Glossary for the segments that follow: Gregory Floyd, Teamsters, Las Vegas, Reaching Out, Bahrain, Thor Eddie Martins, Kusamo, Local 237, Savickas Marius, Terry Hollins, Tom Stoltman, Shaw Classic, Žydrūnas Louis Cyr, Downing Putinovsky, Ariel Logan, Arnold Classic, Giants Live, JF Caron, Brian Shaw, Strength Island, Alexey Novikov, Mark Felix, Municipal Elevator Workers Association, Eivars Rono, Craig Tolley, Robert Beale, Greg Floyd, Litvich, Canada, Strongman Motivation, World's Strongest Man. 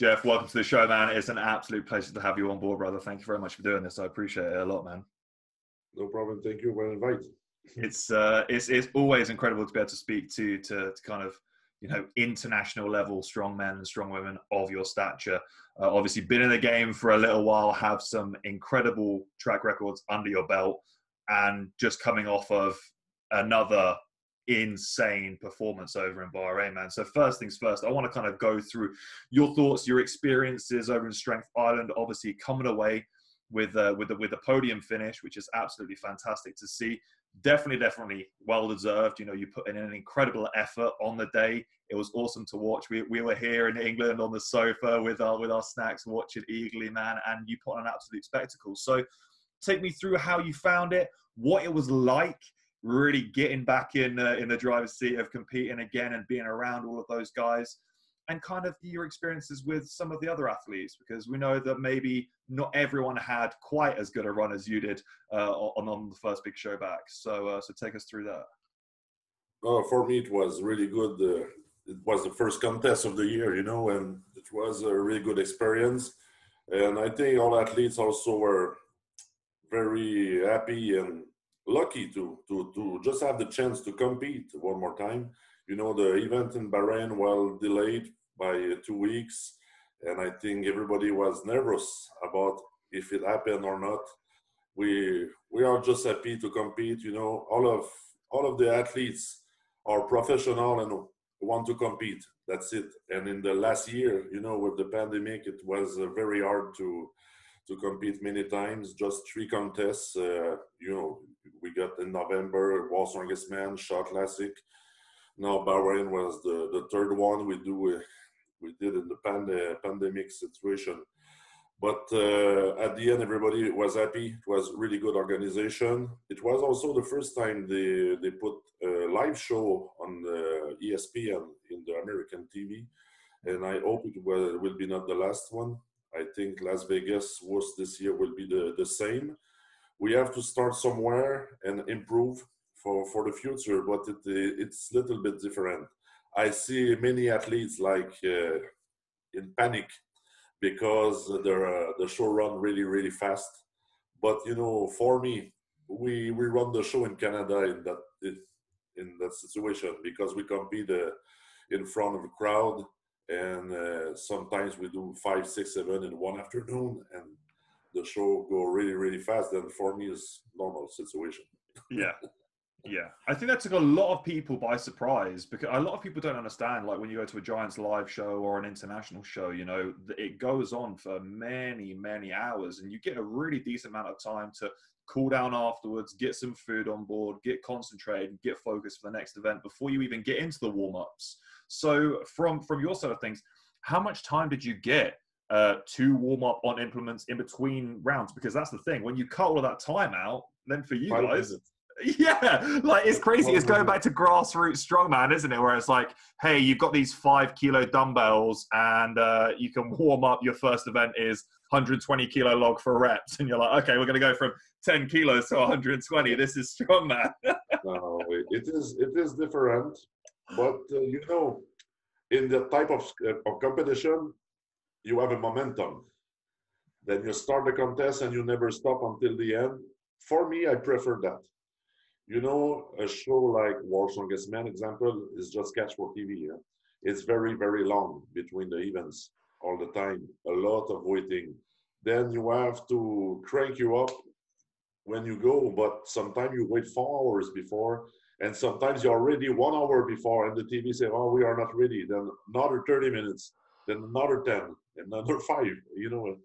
Jeff, welcome to the show, man. It's an absolute pleasure to have you on board, brother. Thank you very much for doing this. I appreciate it a lot, man. No problem. Thank you for inviting. It's always incredible to be able to speak to kind of, you know, international level strong men and strong women of your stature. Obviously been in the game for a little while, have some incredible track records under your belt, and just coming off of another insane performance over in Bahrain, man. So first things first, I want to kind of go through your thoughts, your experiences over in Strength Island, obviously coming away with the podium finish, which is absolutely fantastic to see. Definitely well deserved. You know, you put in an incredible effort on the day. It was awesome to watch. We were here in England on the sofa with our snacks watching eagerly, man, and you put on an absolute spectacle. So take me through how you found it, what it was like really getting back in the driver's seat of competing again and being around all of those guys, and kind of your experiences with some of the other athletes, because we know that maybe not everyone had quite as good a run as you did on the first big show back. So take us through that. For me, it was really good. It was the first contest of the year, you know, and it was a really good experience. And I think all athletes also were very happy and lucky to just have the chance to compete one more time. You know, the event in Bahrain was delayed by 2 weeks, and I think everybody was nervous about if it happened or not. We are just happy to compete. You know, all of the athletes are professional and want to compete. That's it. And in the last year, you know, with the pandemic, it was very hard to compete many times, just 3 contests. You know, we got in November, World's Strongest Man, Shaw Classic. Now Bahrain was the third one we did in the pandemic situation. But at the end, everybody was happy. It was really good organization. It was also the first time they put a live show on the ESPN in the American TV. And I hope it will be not the last one. I think Las Vegas was this year will be the same. We have to start somewhere and improve for the future, but it's a little bit different. I see many athletes like in panic because the show run really, really fast. But, you know, for me, we run the show in Canada in that situation because we compete in front of a crowd. And sometimes we do 5, 6, 7 in one afternoon, and the show go really, really fast. And for me, it's normal situation. Yeah. I think that took a lot of people by surprise, because a lot of people don't understand, like, when you go to a Giants Live show or an international show, you know, it goes on for many, many hours, and you get a really decent amount of time to cool down afterwards, get some food on board, get concentrated, get focused for the next event before you even get into the warm-ups. So from your side of things, how much time did you get to warm up on implements in between rounds? Because that's the thing, when you cut all of that time out, then for you guys, yeah, like, it's crazy. It's going back to grassroots strongman, isn't it? Where it's like, hey, you've got these 5 kilo dumbbells and you can warm up. Your first event is 120 kilo log for reps, and you're like, okay, we're going to go from 10 kilos to 120. This is strongman. No, it is different. But, you know, in the type of competition, you have a momentum. Then you start the contest and you never stop until the end. For me, I prefer that. You know, a show like World's Strongest Man, example, is just catch for TV. Yeah? It's very, very long between the events all the time. A lot of waiting. Then you have to crank you up when you go, but sometimes you wait 4 hours before. And sometimes you're ready 1 hour before, and the TV say, "Oh, we are not ready." Then another 30 minutes, then another 10, another 5. You know,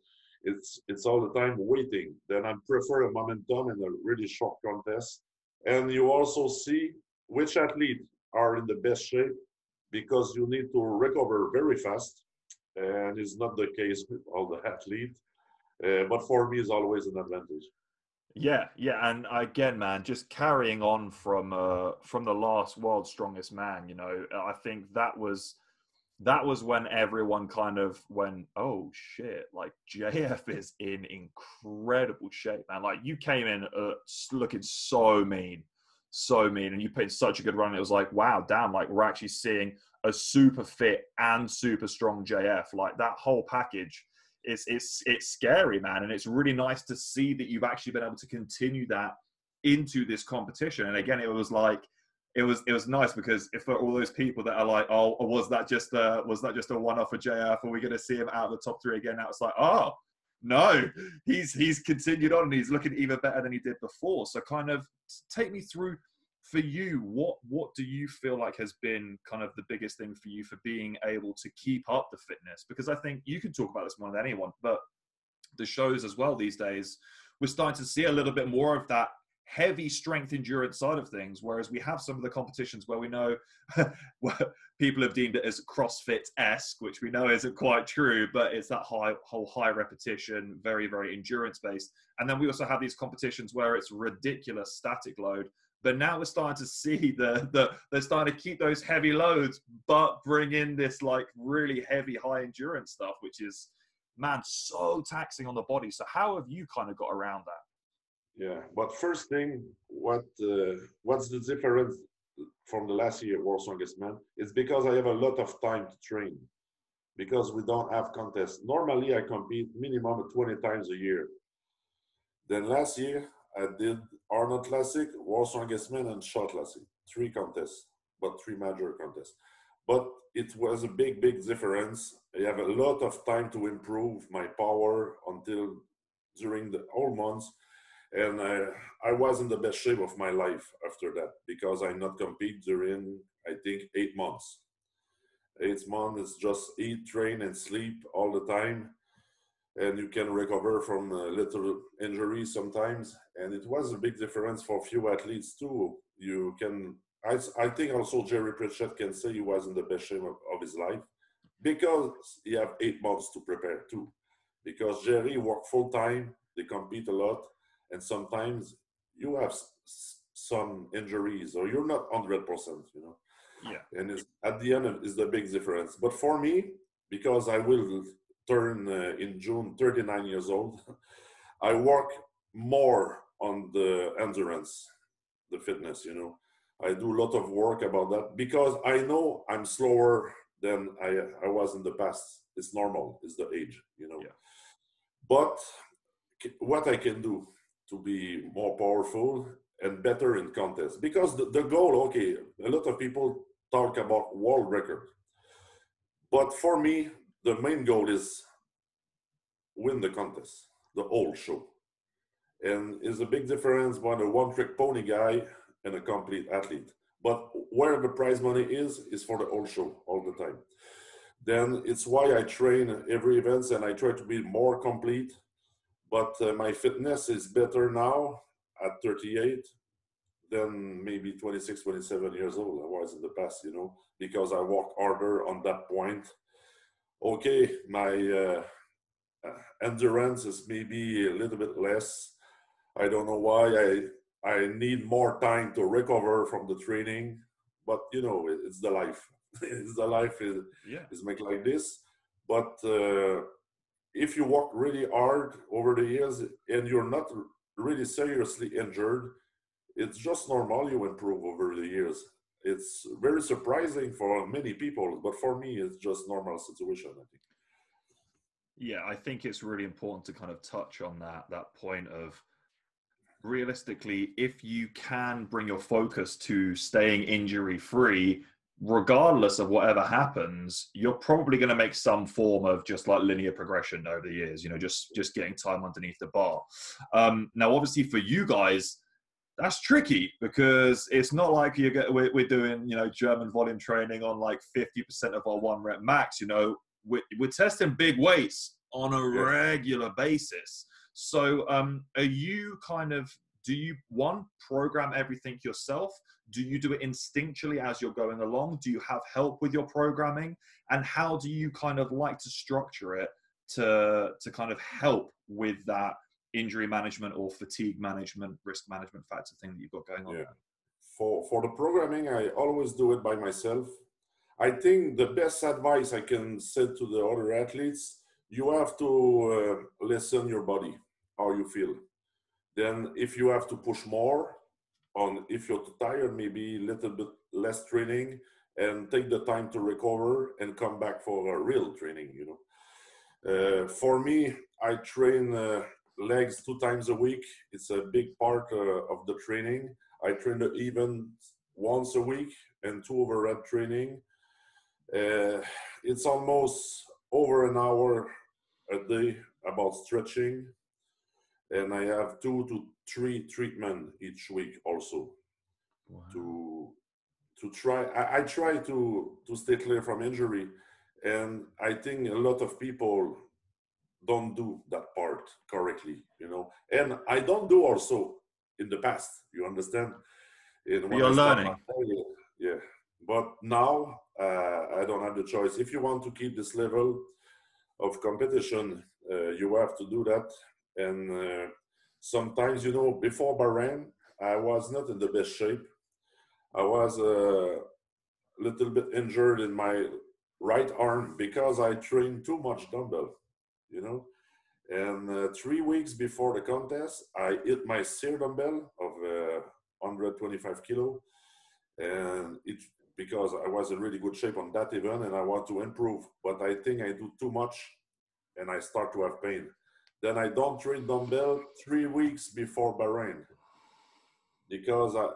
it's all the time waiting. Then I prefer a momentum and a really short contest. And you also see which athletes are in the best shape, because you need to recover very fast, and it's not the case with all the athletes. But for me, it's always an advantage. Yeah, and again, man, just carrying on from the last World's Strongest Man, you know, I think that was when everyone kind of went, oh shit, like, JF is in incredible shape, man. Like, you came in looking so mean, so mean, and you put in such a good run. It was like, wow, damn, like we're actually seeing a super fit and super strong JF. Like that whole package, it's scary, man. And it's really nice to see that you've actually been able to continue that into this competition. And again, it was like, it was nice because for all those people that are like, oh, was that just a one-off for JF? Are we going to see him out of the top three again? Now it's like, oh no, he's continued on and he's looking even better than he did before. So kind of take me through, for you, what do you feel like has been kind of the biggest thing for you for being able to keep up the fitness? Because I think you can talk about this more than anyone, but the shows as well these days, we're starting to see a little bit more of that heavy strength endurance side of things, whereas we have some of the competitions where we know people have deemed it as CrossFit-esque, which we know isn't quite true, but it's that whole high repetition, very, very endurance-based. And then we also have these competitions where it's ridiculous static load, but now we're starting to see they're starting to keep those heavy loads, but bring in this like really heavy, high endurance stuff, which is, man, so taxing on the body. So how have you kind of got around that? Yeah, but first thing, what's the difference from the last year, World's Strongest Man? It's because I have a lot of time to train, because we don't have contests. Normally, I compete minimum 20 times a year. Then last year, I did Arnold Classic, World's Strongest Man, and Shaw Classic. 3 contests, but 3 major contests. But it was a big, big difference. I have a lot of time to improve my power until during the whole months. And I was in the best shape of my life after that, because I not compete during, I think, 8 months. 8 months is just eat, train, and sleep all the time. And you can recover from a little injury sometimes. And it was a big difference for few athletes too. You can, I think also Jerry Pritchett can say he was in the best shape of his life, because he had 8 months to prepare too. Because Jerry worked full time, they compete a lot. And sometimes you have some injuries or you're not 100%, you know. Yeah. And it's, at the end, it's the big difference. But for me, because I will turn in June 39 years old, I work more on the endurance, the fitness, you know. I do a lot of work about that because I know I'm slower than I was in the past. It's normal. It's the age, you know. Yeah. But what I can do to be more powerful and better in contests. Because the goal, okay, a lot of people talk about world record. But for me, the main goal is win the contest, the whole show. And it's a big difference when a one-trick pony guy and a complete athlete. But where the prize money is for the whole show all the time. Then it's why I train every event and I try to be more complete. But my fitness is better now at 38 than maybe 26, 27 years old I was in the past, you know, because I worked harder on that point. Okay, my endurance is maybe a little bit less. I don't know why. I need more time to recover from the training. But, you know, it's the life. It's the life is made like this. But... if you work really hard over the years and you're not really seriously injured, it's just normal you improve over the years. It's very surprising for many people, but for me, it's just normal situation, I think. Yeah, I think it's really important to kind of touch on that point of realistically, if you can bring your focus to staying injury-free, regardless of whatever happens, you're probably going to make some form of just like linear progression over the years, you know, just getting time underneath the bar. Now, obviously for you guys, that's tricky because it's not like we're doing, you know, German volume training on like 50% of our 1 rep max, you know, we're testing big weights on a regular basis. So are you kind of, do you, one, program everything yourself? Do you do it instinctually as you're going along? Do you have help with your programming? And how do you kind of like to structure it to kind of help with that injury management or fatigue management, risk management factor thing that you've got going on? Yeah. For the programming, I always do it by myself. I think the best advice I can send to the other athletes, you have to listen your body, how you feel. Then if you have to push more, on if you're too tired, maybe a little bit less training and take the time to recover and come back for a real training, you know. For me, I train legs 2 times a week. It's a big part of the training. I train the even once a week and 2 overhead training. It's almost over an hour a day about stretching. And I have 2 to 3 treatments each week also. Wow. To try, I try to stay clear from injury. And I think a lot of people don't do that part correctly, you know. And I don't do also in the past, you understand? You're learning. Yeah. But now I don't have the choice. If you want to keep this level of competition, you have to do that. And sometimes, you know, before Bahrain, I was not in the best shape. I was a little bit injured in my right arm because I trained too much dumbbell, you know. And 3 weeks before the contest, I hit my Cyr dumbbell of 125 kilo. And it, because I was in really good shape on that event and I want to improve, but I think I do too much and I start to have pain. Then I don't train dumbbell 3 weeks before Bahrain because I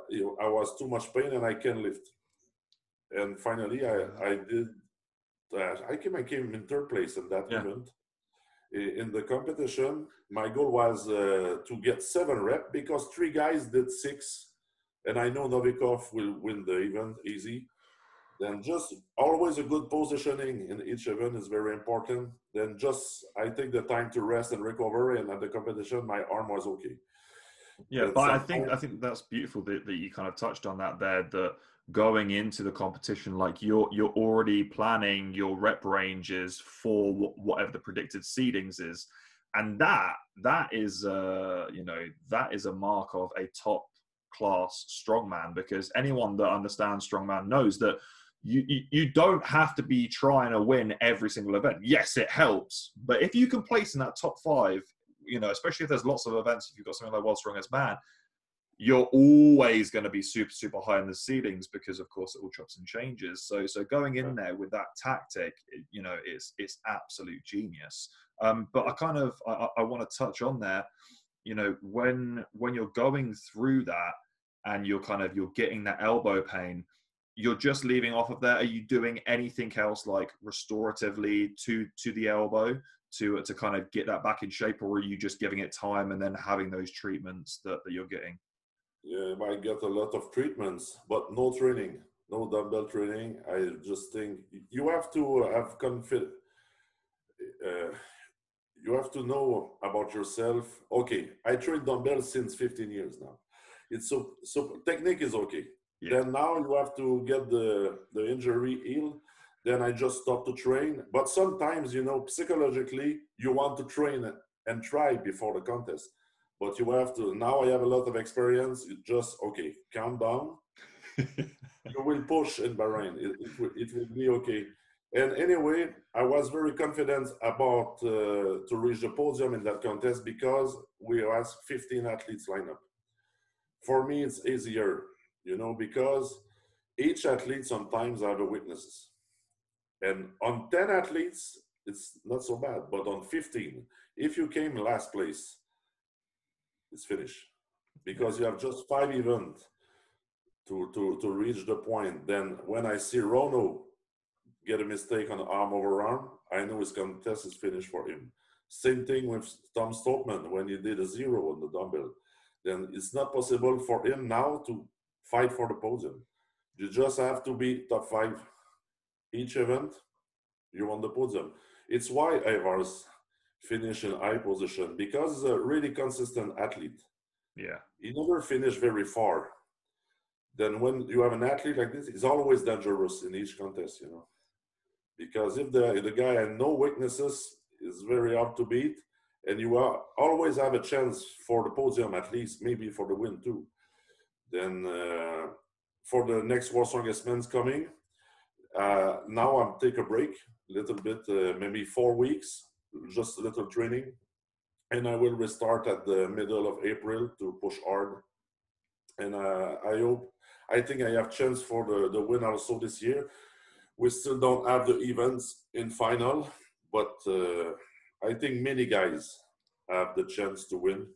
was too much pain and I can't lift. And finally, I did. I came in 3rd place in that event. In the competition, my goal was to get 7 reps because 3 guys did 6. And I know Novikov will win the event easy. Then just always a good positioning in each event is very important. Then just I take the time to rest and recover. And at the competition, my arm was okay. Yeah, and but I think that's beautiful that you kind of touched on that there. That going into the competition, like you're already planning your rep ranges for whatever the predicted seedings is, and that is you know, that is a mark of a top class strongman, because anyone that understands strongman knows that you don't have to be trying to win every single event. Yes, it helps, but if you can place in that top 5, you know, especially if there's lots of events, if you've got something like World's Strongest Man, you're always going to be super, super high in the seedings because, of course, it all chops and changes. So going in there with that tactic, you know, it's absolute genius. But I want to touch on that. You know, when you're going through that and you're getting that elbow pain, you're just leaving off of that. Are you doing anything else like restoratively to the elbow to kind of get that back in shape, or are you just giving it time and then having those treatments that you're getting? Yeah, I get a lot of treatments, but no training, no dumbbell training. I just think you have to have confidence. You have to know about yourself. Okay, I train dumbbell since 15 years now. It's so technique is okay. Yeah. Then now you have to get the injury healed. Then I just stop to train. But sometimes, you know, psychologically, you want to train and try before the contest. But you have to, now I have a lot of experience. It just, okay, calm down. You will push in Bahrain. It will be okay. And anyway, I was very confident about to reach the podium in that contest because we had 15 athletes lined up. For me, it's easier, you know, because each athlete sometimes have a weaknesses. And on 10 athletes, it's not so bad. But on 15, if you came last place, it's finished. Because you have just 5 events to reach the point. Then when I see Rono get a mistake on arm over arm, I know his contest is finished for him. Same thing with Tom Stoltman when he did a 0 on the dumbbell. Then it's not possible for him now to fight for the podium. You just have to be top 5 each event, you on the podium. It's why Eivars finish in high position, because he's a really consistent athlete. Yeah. He never finished very far. Then when you have an athlete like this, he's always dangerous in each contest, you know. Because if the guy had no weaknesses, it's very hard to beat. And you are, always have a chance for the podium, at least, maybe for the win too. Then for the next World's Strongest Man's coming, now I'm take a break, a little bit, maybe 4 weeks, just a little training. And I will restart at the middle of April to push hard And I think I have chance for the win also this year. We still don't have the events in final, but I think many guys have the chance to win.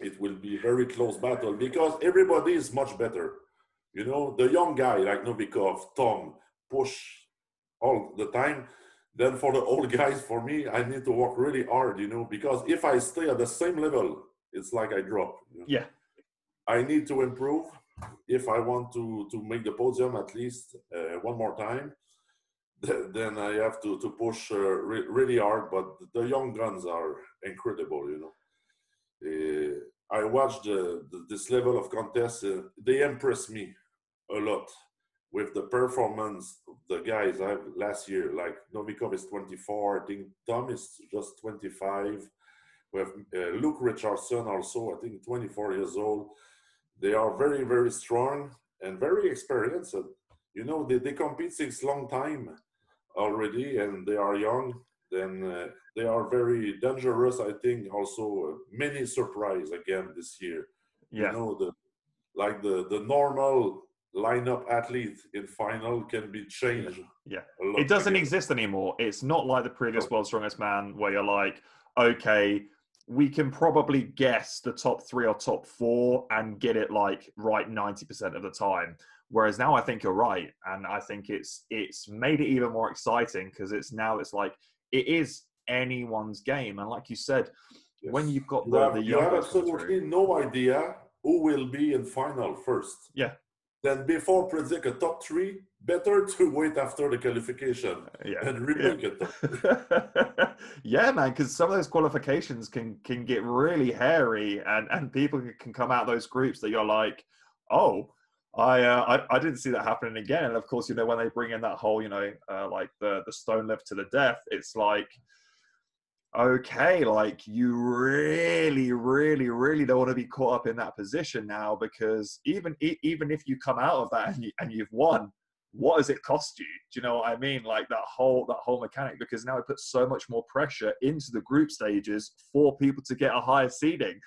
It will be very close battle because everybody is much better. You know, the young guy like Novikov, Tom, push all the time. Then for the old guys, for me, I need to work really hard, you know, because if I stay at the same level, it's like I drop. You know? Yeah. I need to improve if I want to make the podium at least one more time. Then I have to push really hard, but the young guns are incredible, you know. I watched this level of contest. They impressed me a lot with the performance of the guys I have last year. Like Novikov is 24. I think Tom is just 25. We have Luke Richardson also, I think 24 years old. They are very, very strong and very experienced. You know, they compete since long time already, and they are young. Then they are very dangerous, I think. Also, many surprise again this year. Yeah. You know, the normal lineup athlete in final can be changed. Yeah, it doesn't exist anymore. It's not like the previous World's Strongest Man where you're like, okay, we can probably guess the top three or top four and get it like right 90% of the time. Whereas now I think you're right, and I think it's made it even more exciting because it's like. It is anyone's game. And like you said, yes, when you've got the young... You have absolutely no idea who will be in final first. Yeah. Then before predict a top three, better to wait after the qualification and remake it. Yeah, man, because some of those qualifications can get really hairy and people can come out of those groups that you're like, oh... I didn't see that happening again. And of course, you know, when they bring in that whole, you know, like the stone left to the death, it's like, okay, like you really, really, really don't want to be caught up in that position now, because even if you come out of that and you've won, what does it cost you? Do you know what I mean? Like that whole mechanic, because now it puts so much more pressure into the group stages for people to get a higher seeding.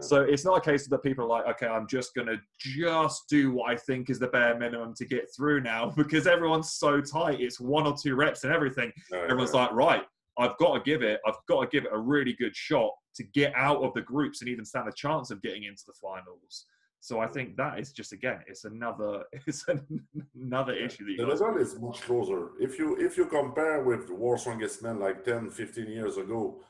So it's not a case that people are like, okay, I'm just going to just do what I think is the bare minimum to get through now, because everyone's so tight. It's one or two reps and everything. Everyone's like, right, I've got to give it. I've got to give it a really good shot to get out of the groups and even stand a chance of getting into the finals. So I think that is just, again, it's another issue. That the result is much closer. If you compare with World's Strongest Man like 10, 15 years ago,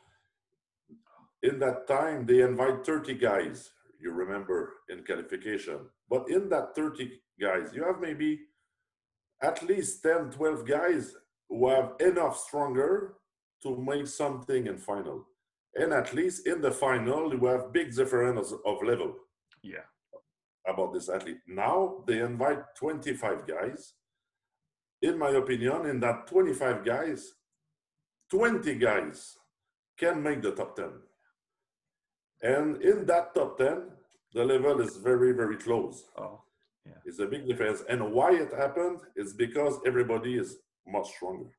in that time, they invite 30 guys, you remember, in qualification. But in that 30 guys, you have maybe at least 10, 12 guys who have enough stronger to make something in final. And at least in the final, you have big difference of level. Yeah. About this athlete. Now, they invite 25 guys. In my opinion, in that 25 guys, 20 guys can make the top 10. And in that top 10, the level is very, very close. Oh, yeah. It's a big difference. And why it happened is because everybody is much stronger.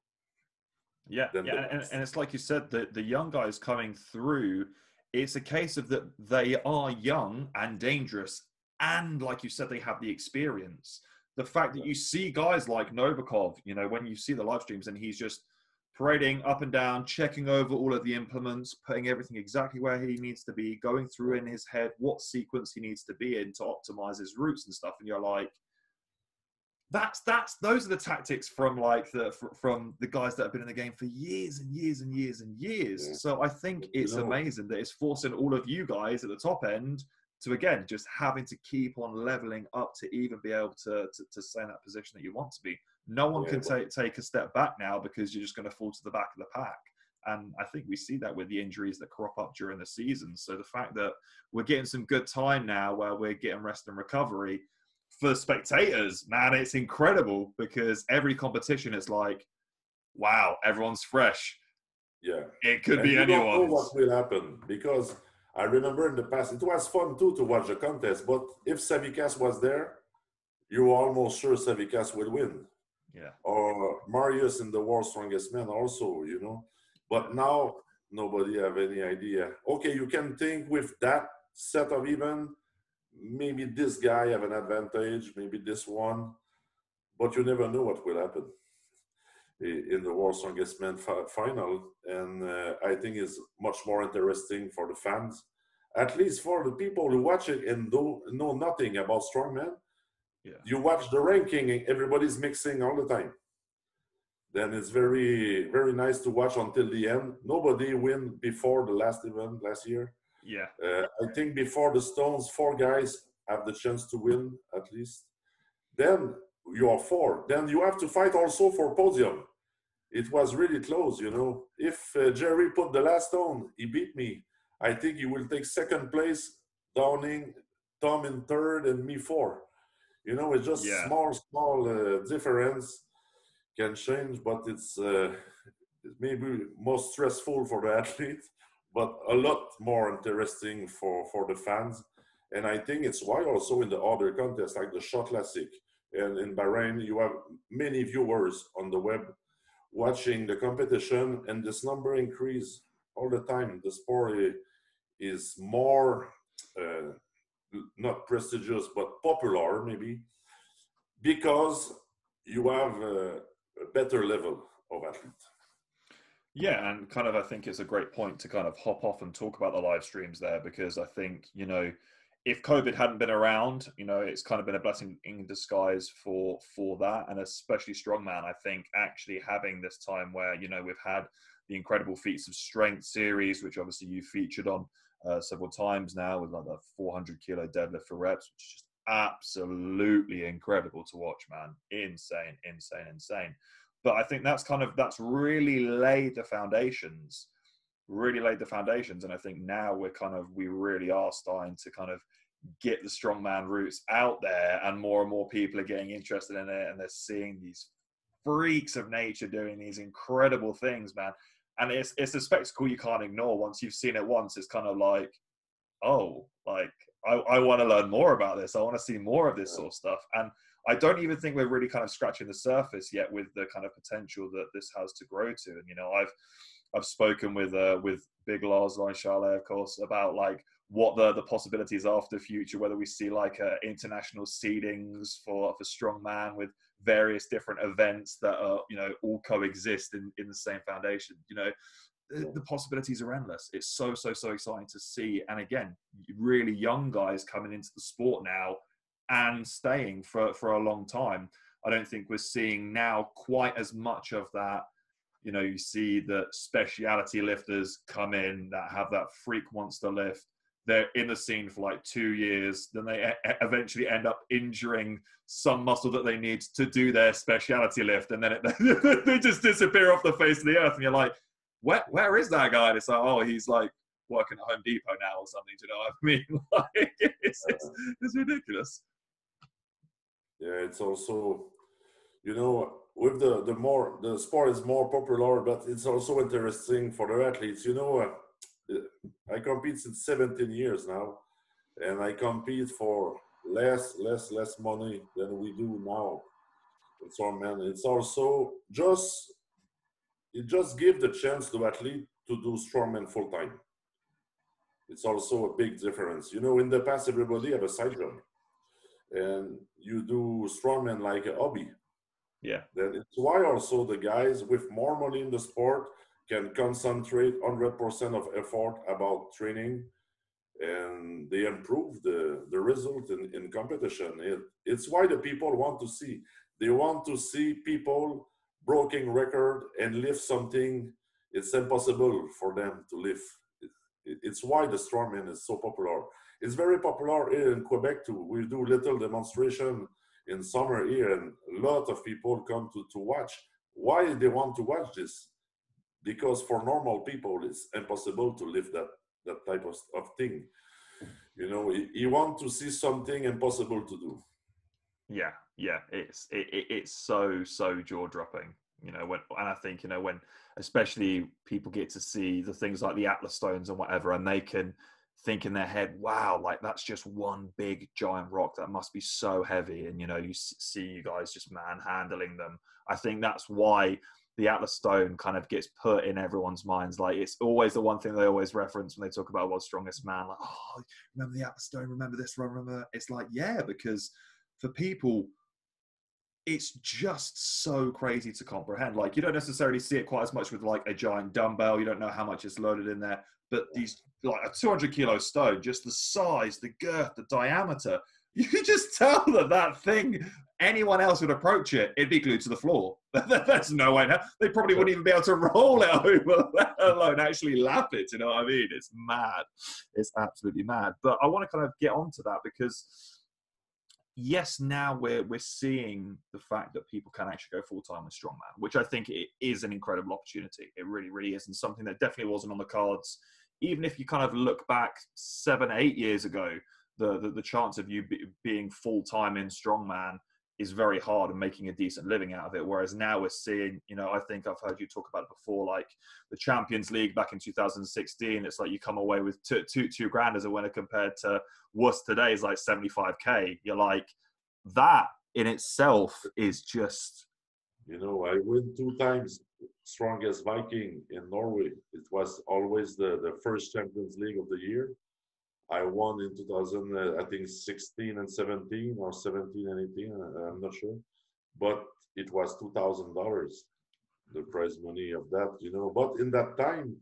Yeah. And it's like you said, the young guys coming through, it's a case of that they are young and dangerous. And like you said, they have the experience. The fact that you see guys like Novikov, you know, when you see the live streams and he's just parading up and down, checking over all of the implements, putting everything exactly where he needs to be, going through in his head what sequence he needs to be in to optimize his routes and stuff. And you're like, those are the tactics from the guys that have been in the game for years and years and years and years. Yeah. So I think it's amazing that it's forcing all of you guys at the top end to, again, just having to keep on leveling up to even be able to stay in that position that you want to be. No one can take a step back now because you're just going to fall to the back of the pack. And I think we see that with the injuries that crop up during the season. So the fact that we're getting some good time now where we're getting rest and recovery for spectators, man, it's incredible because every competition is like, wow, everyone's fresh. Yeah. It could be anyone. I don't know what will happen because I remember in the past, it was fun too to watch the contest, but if Savickas was there, you were almost sure Savickas would win. Yeah. Or Marius in the World's Strongest Man also, you know. But now nobody have any idea. Okay, you can think with that set of event, maybe this guy have an advantage, maybe this one, but you never know what will happen in the World's Strongest Man final. And I think it's much more interesting for the fans, at least for the people who watch it and don't know nothing about strongman. Yeah. You watch the ranking and everybody's mixing all the time. Then it's very, very nice to watch until the end. Nobody win before the last event last year. Yeah. I think before the Stones, 4 guys have the chance to win at least. Then you are 4. Then you have to fight also for podium. It was really close, you know. If Jerry put the last stone, he beat me. I think he will take 2nd place, Downing, Tom in 3rd, and me 4th. You know, it's just small difference can change, but it's maybe more stressful for the athlete, but a lot more interesting for the fans. And I think it's why also in the other contests, like the Shaw Classic and in Bahrain, you have many viewers on the web watching the competition, and this number increase all the time. The sport is more... not prestigious, but popular maybe, because you have a better level of athlete. Yeah, and kind of I think it's a great point to kind of hop off and talk about the live streams there, because I think, you know, if COVID hadn't been around, you know, it's kind of been a blessing in disguise for that, and especially strongman. I think actually having this time where, you know, we've had the Incredible Feats of Strength series, which obviously you featured on several times now, with like the 400-kilo deadlift for reps, which is just absolutely incredible to watch, man. Insane. But I think that's really laid the foundations, And I think now we really are starting to kind of get the strongman roots out there, and more people are getting interested in it, and they're seeing these freaks of nature doing these incredible things, man. And it's a spectacle you can't ignore. Once you've seen it once, it's kind of like, oh, like, I want to learn more about this. I want to see more of this sort of stuff. And I don't even think we're really kind of scratching the surface yet with the kind of potential that this has to grow to. And, you know, I've spoken with Big Lars, Brian Shaw, of course, about, like, what the possibilities are for the future, whether we see, like, international seedings for strongman with various different events that are, you know, all coexist in the same foundation. You know, the possibilities are endless. It's so exciting to see. And again, really young guys coming into the sport now and staying for a long time. I don't think we're seeing now quite as much of that. You know, you see the speciality lifters come in that have that freak wants to lift. They're in the scene for like 2 years, then they eventually end up injuring some muscle that they need to do their specialty lift, and then they just disappear off the face of the earth, and you're like, where is that guy? And it's like, oh, he's like working at Home Depot now or something, do you know what I mean? Like, it's ridiculous. Yeah, it's also, you know, with the sport is more popular, but it's also interesting for the athletes, you know. I compete since 17 years now, and I compete for less money than we do now. It's all, man. It's also just give the chance to athlete to do strongman full time. It's also a big difference. You know, in the past, everybody have a side job, and you do strongman like a hobby. Yeah. Then it's why also the guys with more money in the sport can concentrate 100% of effort about training, and they improve the result in competition. It's why the people want to see. They want to see people breaking record and lift something. It's impossible for them to lift. It's why the strongman is so popular. It's very popular here in Quebec too. We do little demonstration in summer here, and a lot of people come to watch. Why they want to watch this? Because for normal people, it's impossible to lift that type of thing. You know, you want to see something impossible to do. Yeah, it's so jaw-dropping. You know, and I think, you know, when especially people get to see the things like the Atlas Stones and whatever, and they can think in their head, wow, like that's just one big giant rock that must be so heavy, and you know, you see you guys just manhandling them. I think that's why the Atlas Stone kind of gets put in everyone's minds. Like, it's always the one thing they always reference when they talk about World's Strongest Man. Like, oh, remember the Atlas Stone? Remember this one? Remember that? It's like, yeah, because for people, it's just so crazy to comprehend. Like, you don't necessarily see it quite as much with, like, a giant dumbbell. You don't know how much is loaded in there. But these, like, a 200-kilo stone, just the size, the girth, the diameter, you can just tell that that thing, anyone else would approach it, it'd be glued to the floor. That's no way. They probably wouldn't even be able to roll it over, let alone actually lap it. You know what I mean? It's mad. It's absolutely mad. But I want to kind of get onto that because, yes, now we're seeing the fact that people can actually go full-time with Strongman, which I think it is an incredible opportunity. It really, really is. And something that definitely wasn't on the cards. Even if you kind of look back 7, 8 years ago, the chance of you being full-time in Strongman is very hard and making a decent living out of it. Whereas now we're seeing, you know, I think I've heard you talk about it before, like the Champions League back in 2016, it's like you come away with two grand as a winner compared to what's today is like 75K. You're like, that in itself is just... You know, I win 2 times Strongest Viking in Norway. It was always the first Champions League of the year. I won in 2016 and 17, or 17 and 18, I'm not sure. But it was $2,000, the prize money of that, you know. But in that time,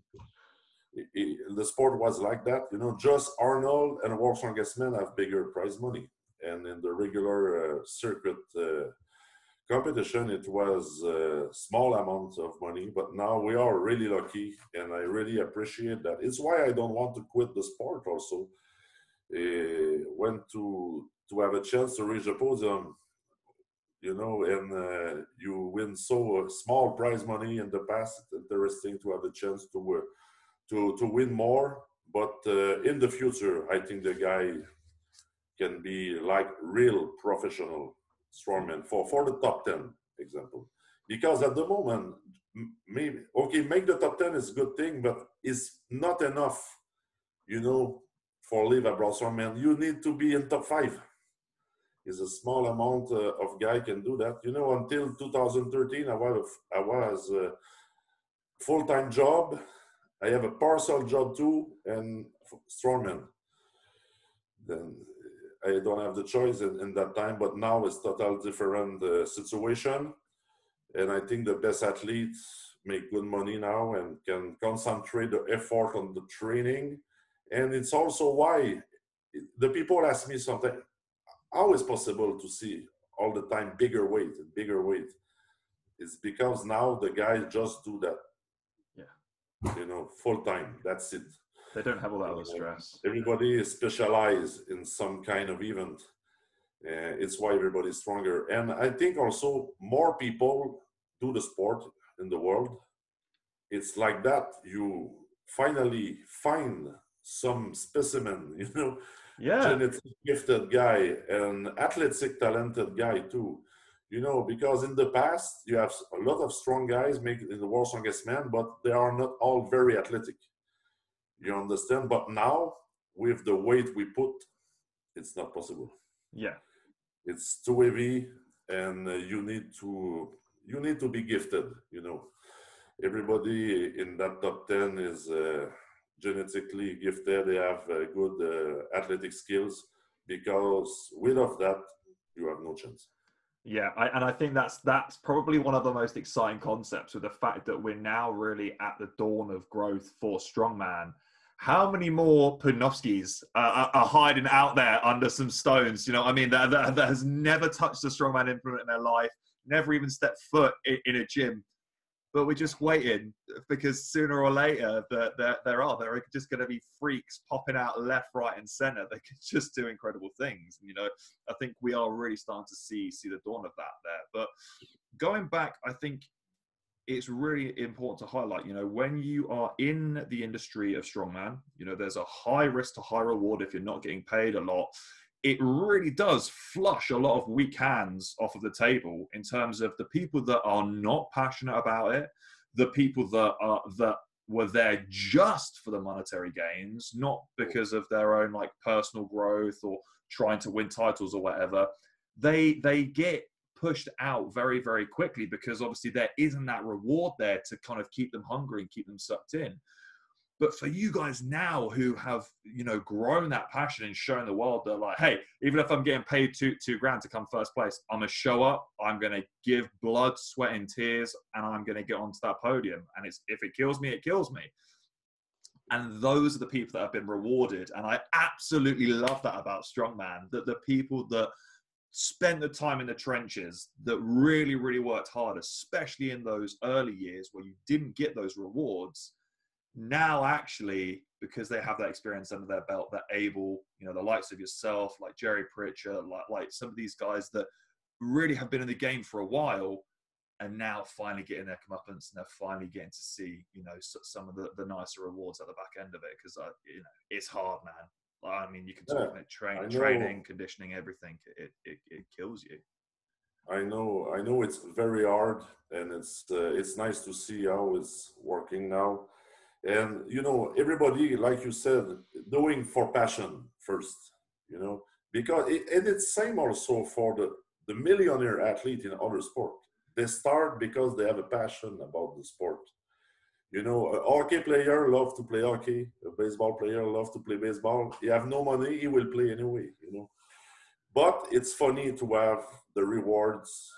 the sport was like that, you know. Just Arnold and World's Strongest Man have bigger prize money. And in the regular circuit competition, it was small amounts of money. But now we are really lucky, and I really appreciate that. It's why I don't want to quit the sport also. When to have a chance to reach a podium, you know, and you win so small prize money in the past, it's interesting to have a chance to win more. But in the future, I think the guy can be like real professional strongman for the top 10 example. Because at the moment, maybe, okay, make the top 10 is a good thing, but it's not enough, you know, for live abroad strongman. You need to be in top 5. It's a small amount of guy can do that. You know, until 2013, I was a full-time job. I have a partial job too, and strongman. Then I don't have the choice in that time, but now it's totally different situation. And I think the best athletes make good money now and can concentrate the effort on the training. And it's also why the people ask me sometimes, how is possible to see all the time bigger weight and bigger weight? It's because now the guys just do that. Yeah. You know, full time, that's it. They don't have a lot of stress. Everybody is specialized in some kind of event. It's why everybody's stronger. And I think also more people do the sport in the world. It's like that. You finally find some specimen, you know. Yeah. Genetic gifted guy and athletic talented guy too. You know, because in the past, you have a lot of strong guys make in the World's Strongest Man, but they are not all very athletic. You understand? But now, with the weight we put, it's not possible. Yeah. It's too heavy, and you need to be gifted, you know. Everybody in that top 10 is genetically gifted. They have good athletic skills, because without that, you have no chance. Yeah, I think that's probably one of the most exciting concepts, with the fact that we're now really at the dawn of growth for Strongman. How many more Putinovskys are hiding out there under some stones? You know what I mean? That has never touched a Strongman implement in their life, never even stepped foot in a gym. But we're just waiting, because sooner or later there are just going to be freaks popping out left, right, and centre that can just do incredible things. You know, I think we are really starting to see the dawn of that there. But going back, I think it's really important to highlight, you know, when you are in the industry of strongman, you know, there's a high risk to high reward if you're not getting paid a lot. It really does flush a lot of weak hands off of the table in terms of the people that are not passionate about it, the people that were there just for the monetary gains, not because of their own like personal growth or trying to win titles or whatever. They get pushed out very, very quickly because obviously there isn't that reward there to kind of keep them hungry and keep them sucked in. But for you guys now who have, you know, grown that passion and shown the world that like, hey, even if I'm getting paid $2,000 to come first place, I'm going to show up, I'm going to give blood, sweat and tears, and I'm going to get onto that podium. And it's, if it kills me, it kills me. And those are the people that have been rewarded. And I absolutely love that about Strongman, that the people that spent the time in the trenches, that really, really worked hard, especially in those early years where you didn't get those rewards, now actually, because they have that experience under their belt, they're able, you know, the likes of yourself, like Jerry Pritchett, like some of these guys that really have been in the game for a while and now finally getting their comeuppance, and they're finally getting to see, you know, some of the nicer rewards at the back end of it. Because, you know, it's hard, man. I mean, you can talk about training, conditioning, everything. It kills you. I know it's very hard, and it's nice to see how it's working now. And, you know, everybody, like you said, doing for passion first, you know, because it's same also for the millionaire athlete in other sport. They start because they have a passion about the sport. You know, a hockey player loves to play hockey. A baseball player loves to play baseball. He have no money, he will play anyway, you know. But it's funny to have the rewards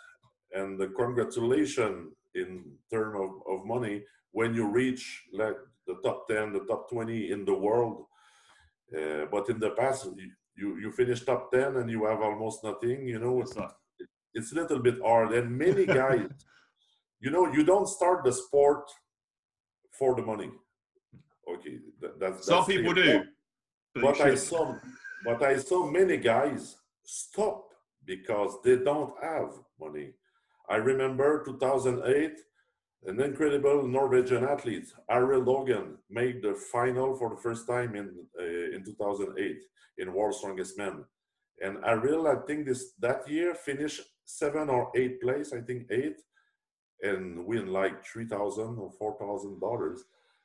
and the congratulation in terms of money when you reach like the top 10, the top 20 in the world. But in the past, you finish top 10 and you have almost nothing, you know. It's a little bit hard. And many guys, you know, you don't start the sport for the money. Okay, that's some people do. But I saw many guys stop because they don't have money. I remember 2008, an incredible Norwegian athlete, Ariel Logan, made the final for the first time in 2008 in World's Strongest Man. And Ariel, I think that year finished 7th or 8th place, I think 8th, and win like $3,000 or $4,000.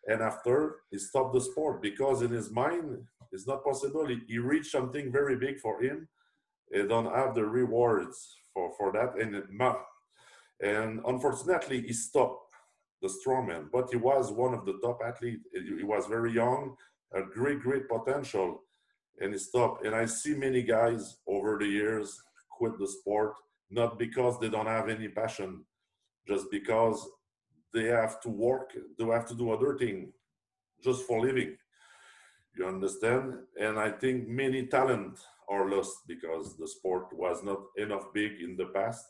And after, he stopped the sport because in his mind, it's not possible. He reached something very big for him. He don't have the rewards for that. And unfortunately, he stopped the strongman. But he was one of the top athletes. He was very young, a great, great potential. And he stopped. And I see many guys over the years quit the sport, not because they don't have any passion, just because they have to work, they have to do other things just for living. You understand? And I think many talent are lost because the sport was not enough big in the past.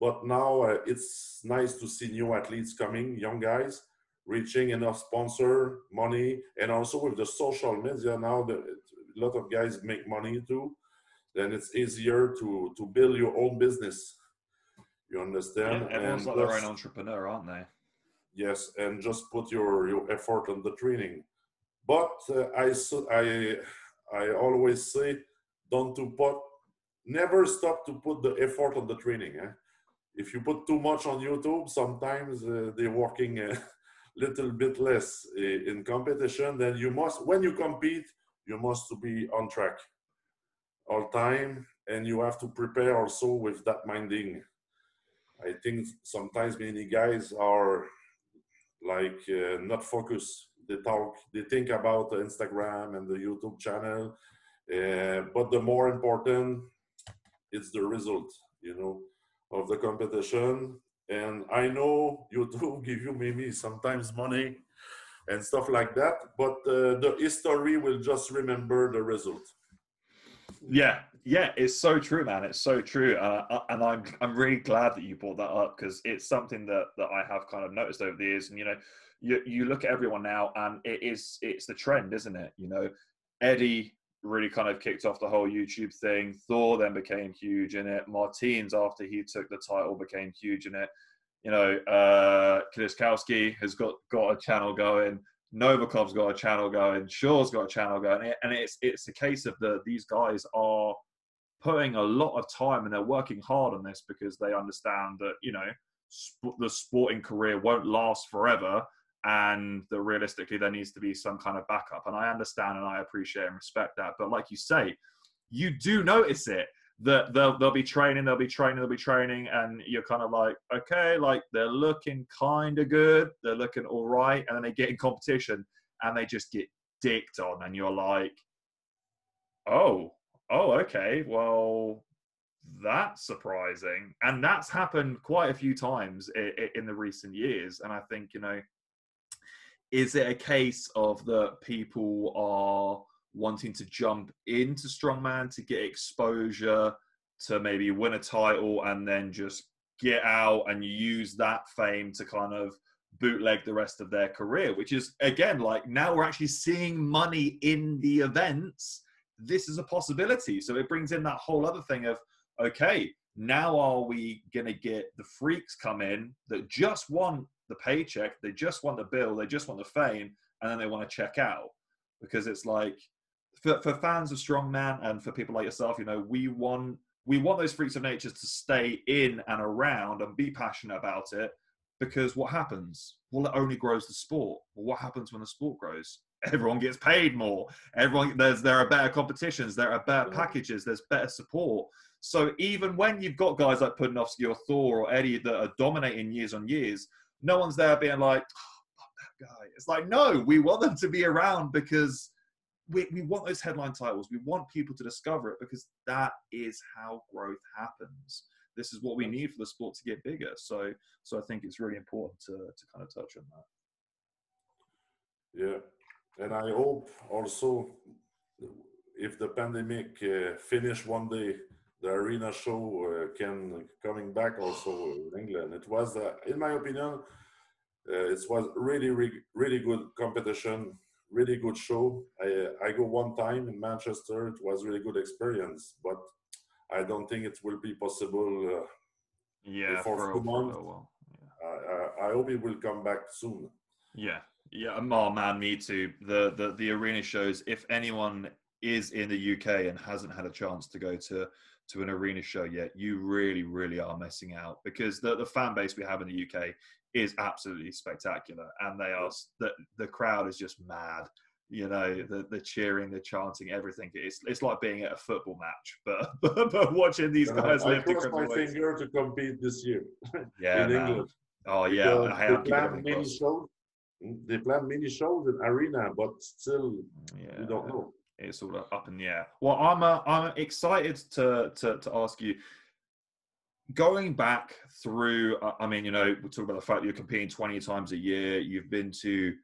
But now it's nice to see new athletes coming, young guys, reaching enough sponsor, money, and also with the social media now, a lot of guys make money too. Then it's easier to build your own business. You understand? Yeah, everyone's like their own entrepreneur, aren't they? Yes, and just put your effort on the training. But I always say, never stop to put the effort on the training. If you put too much on YouTube, sometimes they're working a little bit less in competition. Then you must, when you compete, you must be on track all time, and you have to prepare also with that minding. I think sometimes many guys are like not focused. They think about the Instagram and the YouTube channel, but the more important is the result, you know, of the competition. And I know YouTube give you maybe sometimes money and stuff like that, but the history will just remember the result. Yeah, it's so true, man. It's so true. And I'm really glad that you brought that up, because it's something that I have kind of noticed over the years. And, you know, you look at everyone now, and it's the trend, isn't it? You know, Eddie really kind of kicked off the whole YouTube thing. Thor then became huge in it. Martins, after he took the title, became huge in it. You know, Kieliszkowski has got a channel going. Novikov's got a channel going. Shaw's got a channel going. And it's a case of these guys are putting a lot of time, and they're working hard on this because they understand that, you know, the sporting career won't last forever, and that realistically there needs to be some kind of backup. And I understand and I appreciate and respect that. But like you say, you do notice it. that they'll be training, and you're kind of like, okay, like they're looking kind of good, they're looking all right, and then they get in competition and they just get dicked on, and you're like, oh, okay, well, that's surprising. And that's happened quite a few times in the recent years. And I think, you know, is it a case of that people are wanting to jump into strongman to get exposure, to maybe win a title and then just get out and use that fame to kind of bootleg the rest of their career, which is, again, like, now we're actually seeing money in the events. This is a possibility. So it brings in that whole other thing of, okay, now are we going to get the freaks come in that just want the paycheck, they just want the bill, they just want the fame, and then they want to check out? Because it's like, for fans of strongman and for people like yourself, you know, we want those freaks of nature to stay in and around and be passionate about it, because what happens? Well, it only grows the sport. Well, what happens when the sport grows? Everyone gets paid more. There are better competitions. There are better packages. There's better support. So even when you've got guys like Putinovsky or Thor or Eddie that are dominating years on years, no one's there being like, oh, fuck that guy. It's like, no, we want them to be around because we want those headline titles. We want people to discover it, because that is how growth happens. This is what we need for the sport to get bigger. So I think it's really important to kind of touch on that. Yeah, and I hope also, if the pandemic finish one day, the arena show can coming back also in England. It was, in my opinion, it was really good competition, really good show. I go one time in Manchester. It was really good experience, but I don't think it will be possible for 2 months. I hope it will come back soon. Yeah. Oh man, me too. The arena shows, if anyone is in the UK and hasn't had a chance to go to an arena show yet, you really are missing out, because the fan base we have in the UK is absolutely spectacular, and they are, the crowd is just mad, you know, the cheering, the chanting, everything. It's like being at a football match, but watching these guys live. I crossed my finger to compete this year in England. Oh yeah, they plan mini shows in arena, but still we don't know. It's all up in the air. Well, I'm excited to ask you, going back through, I mean, you know, we talk about the fact that you're competing 20 times a year. You've been to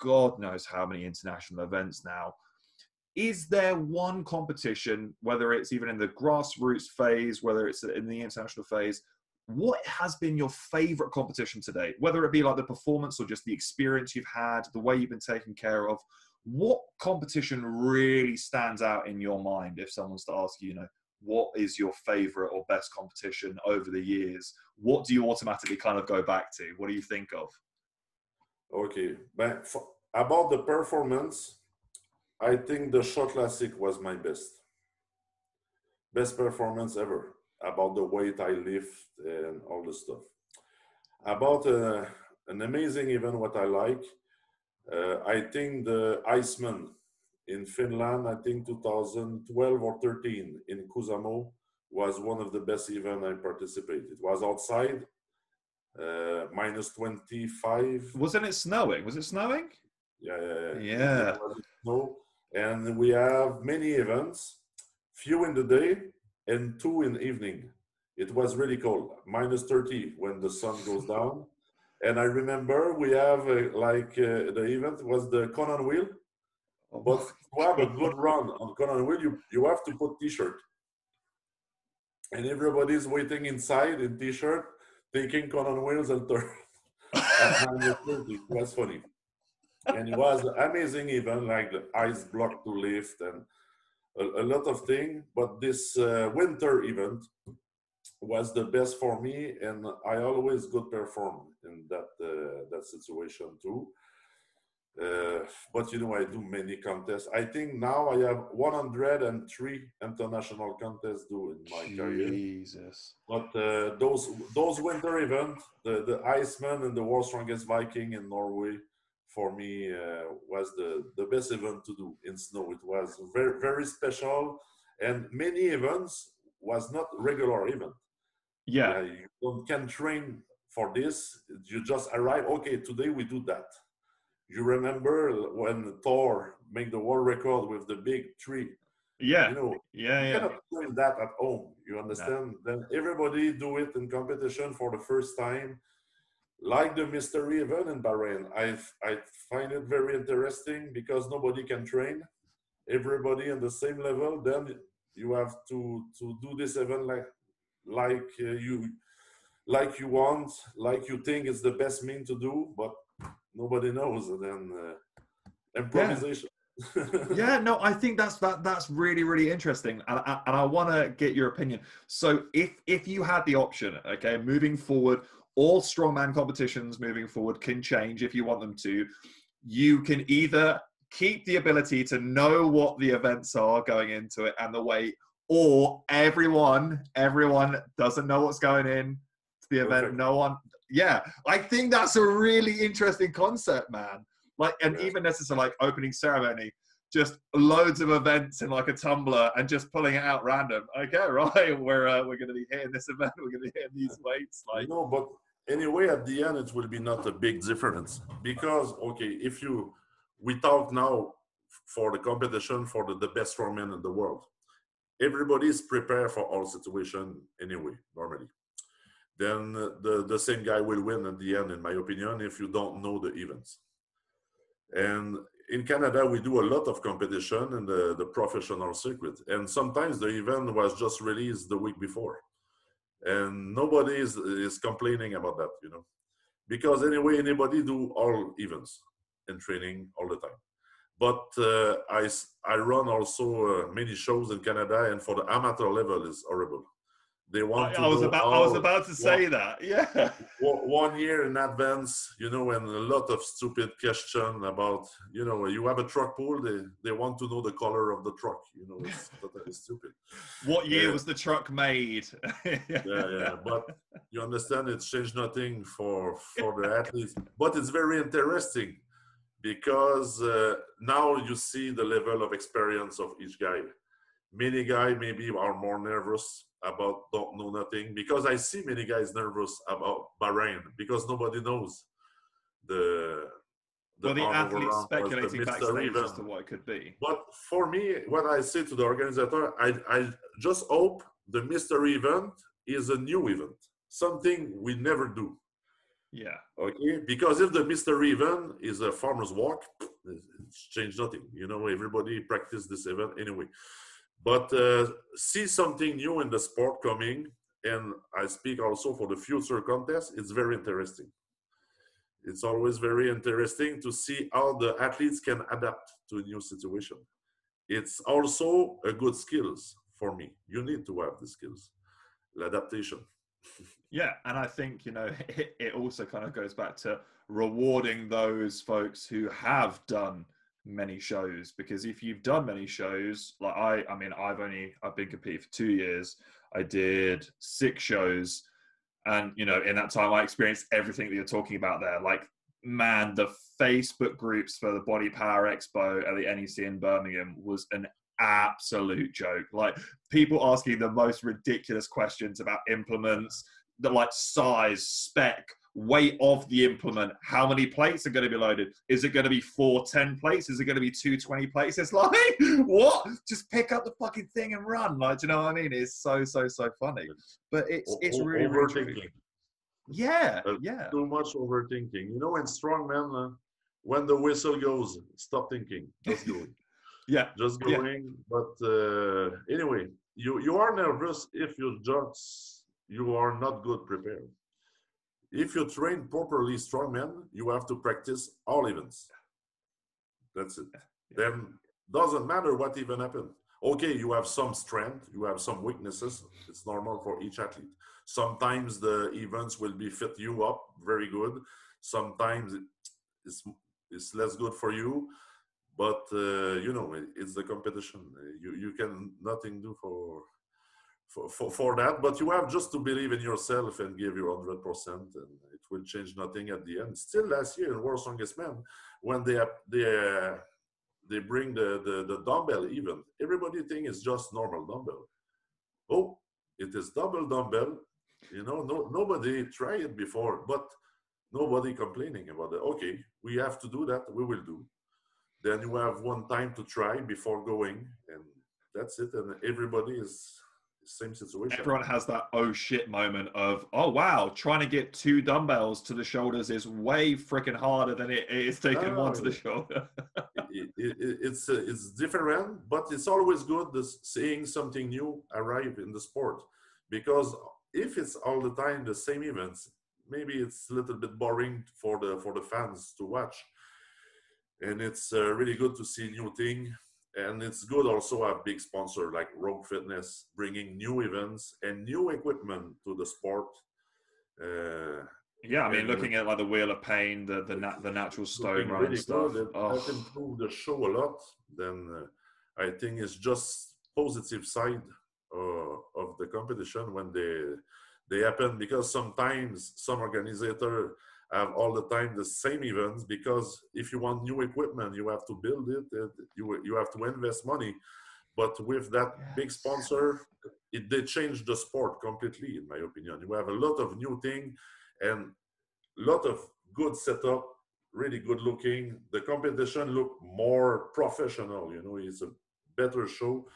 God knows how many international events now. Is there one competition, whether it's even in the grassroots phase, whether it's in the international phase, what has been your favorite competition today? Whether it be like the performance or just the experience you've had, the way you've been taken care of, what competition really stands out in your mind if someone's to ask you, you know, what is your favorite or best competition over the years? What do you automatically kind of go back to? What do you think of? Okay, but about the performance, I think the Shaw Classic was my best performance ever, about the weight I lift and all the stuff. About an amazing event, what I like, I think the Iceman in Finland, I think 2012 or 13 in Kusamo, was one of the best event I participated. It was outside, -25. Wasn't it snowing? Was it snowing? Yeah. It was snow. And we have many events, few in the day and two in the evening. It was really cold, -30 when the sun goes down. And I remember we have the event was the Conan wheel, but to have a good run on Conan wheel, you have to put t-shirt. And everybody's waiting inside in t-shirt, taking Conan wheels and turn. It was funny. And it was an amazing event, like the ice block to lift and a lot of things. But this winter event was the best for me, and I always good perform in that situation too. But you know, I do many contests. I think now I have 103 international contests due in my career. Jesus! But those winter events, the Iceman and the World's Strongest Viking in Norway, for me was the best event to do in snow. It was very, very special, and many events was not a regular event. Yeah. You can train for this. You just arrive, okay, today we do that. You remember when Thor made the world record with the big tree? Yeah. You know, yeah. You cannot train that at home. You understand? No. Then everybody do it in competition for the first time. Like the mystery event in Bahrain, I find it very interesting because nobody can train. Everybody on the same level. Then you have to do this event like you want, like you think is the best mean to do, but nobody knows. And then improvisation. Yeah. Yeah, no, I think that's really, really interesting, and I want to get your opinion. So if you had the option, okay, moving forward, all strongman competitions moving forward can change if you want them to. You can either keep the ability to know what the events are going into it and the weight, or everyone doesn't know what's going in to the event. Okay. No one, yeah. I think that's a really interesting concept, man. Like, and even necessarily like opening ceremony, just loads of events in like a tumbler and just pulling it out random. Okay, right, we're going to be hitting this event, we're going to be hitting these weights. Like, no, but anyway, at the end, it will be not a big difference because, okay, if you, we talk now for the competition for the best strongman in the world. Everybody is prepared for all situation anyway, normally. Then the same guy will win at the end, in my opinion, if you don't know the events. And in Canada, we do a lot of competition in the professional circuit. And sometimes the event was just released the week before. And nobody is complaining about that, you know. Because anyway, anybody do all events and training all the time. But I run also many shows in Canada, and for the amateur level is horrible. They want to I was about to say that. Yeah. 1 year in advance, you know, and a lot of stupid question about, you know, you have a truck pool, they want to know the color of the truck, you know, it's totally stupid. What year was the truck made? yeah, but you understand it's changed nothing for the athletes, but it's very interesting because now you see the level of experience of each guy. Many guys maybe are more nervous about don't know nothing, because I see many guys nervous about Bahrain because nobody knows the athlete speculating backstage as to what it could be. But for me, what I say to the organizer, I just hope the mystery event is a new event, something we never do. Yeah. Okay. Because if the mystery event is a farmer's walk, it's changed nothing. You know, everybody practice this event anyway. But see something new in the sport coming, and I speak also for the future contest, it's very interesting. It's always very interesting to see how the athletes can adapt to a new situation. It's also a good skills for me. You need to have the skills, the adaptation. Yeah, and I think, you know, it also kind of goes back to rewarding those folks who have done many shows, because if you've done many shows, like I mean, I've been competing for 2 years. I did 6 shows, and you know, in that time I experienced everything that you're talking about there. Like, man, the Facebook groups for the Body Power Expo at the NEC in Birmingham was an absolute joke. Like, people asking the most ridiculous questions about implements, the like size, spec, weight of the implement, how many plates are going to be loaded, is it going to be 410 plates, is it going to be 220 plates? It's like, what? Just pick up the fucking thing and run. Like, do you know what I mean? It's so funny, but it's really overthinking. Yeah, too much overthinking, you know. In strongman, when the whistle goes, stop thinking, just go. Yeah, just going. Yeah. But anyway, you are nervous if you are not good prepared. If you train properly strongman, you have to practice all events. That's it. Yeah. Then doesn't matter what even happened. Okay, you have some strength, you have some weaknesses. It's normal for each athlete. Sometimes the events will be fit you up very good. Sometimes it's less good for you. But you know, it's the competition. You can nothing do for that, but you have just to believe in yourself and give your 100%, and it will change nothing at the end. Still, last year in World's Strongest Man, when they bring the dumbbell event, everybody think it's just normal dumbbell. Oh, It is double dumbbell. You know, nobody tried it before, but nobody complaining about it. Okay, we have to do that. We will do. Then you have one time to try before going, and that's it. And everybody is same situation. Everyone has that oh shit moment of, oh wow, trying to get two dumbbells to the shoulders is way freaking harder than it is taking one to the shoulder. It's different, but it's always good seeing something new arrive in the sport, because if it's all the time the same events, maybe it's a little bit boring for the fans to watch. And it's really good to see new thing. And it's good also a big sponsor like Rogue Fitness, bringing new events and new equipment to the sport. Yeah, I mean, looking at like the Wheel of Pain, the natural stone running really stuff. That improved the show a lot. Then I think it's just positive side of the competition when they happen, because sometimes some organizers have all the time the same events, because if you want new equipment, you have to build it, you have to invest money. But with that big sponsor, they change the sport completely, in my opinion. You have a lot of new thing and a lot of good setup, really good looking. The competition look more professional, you know, it's a better show.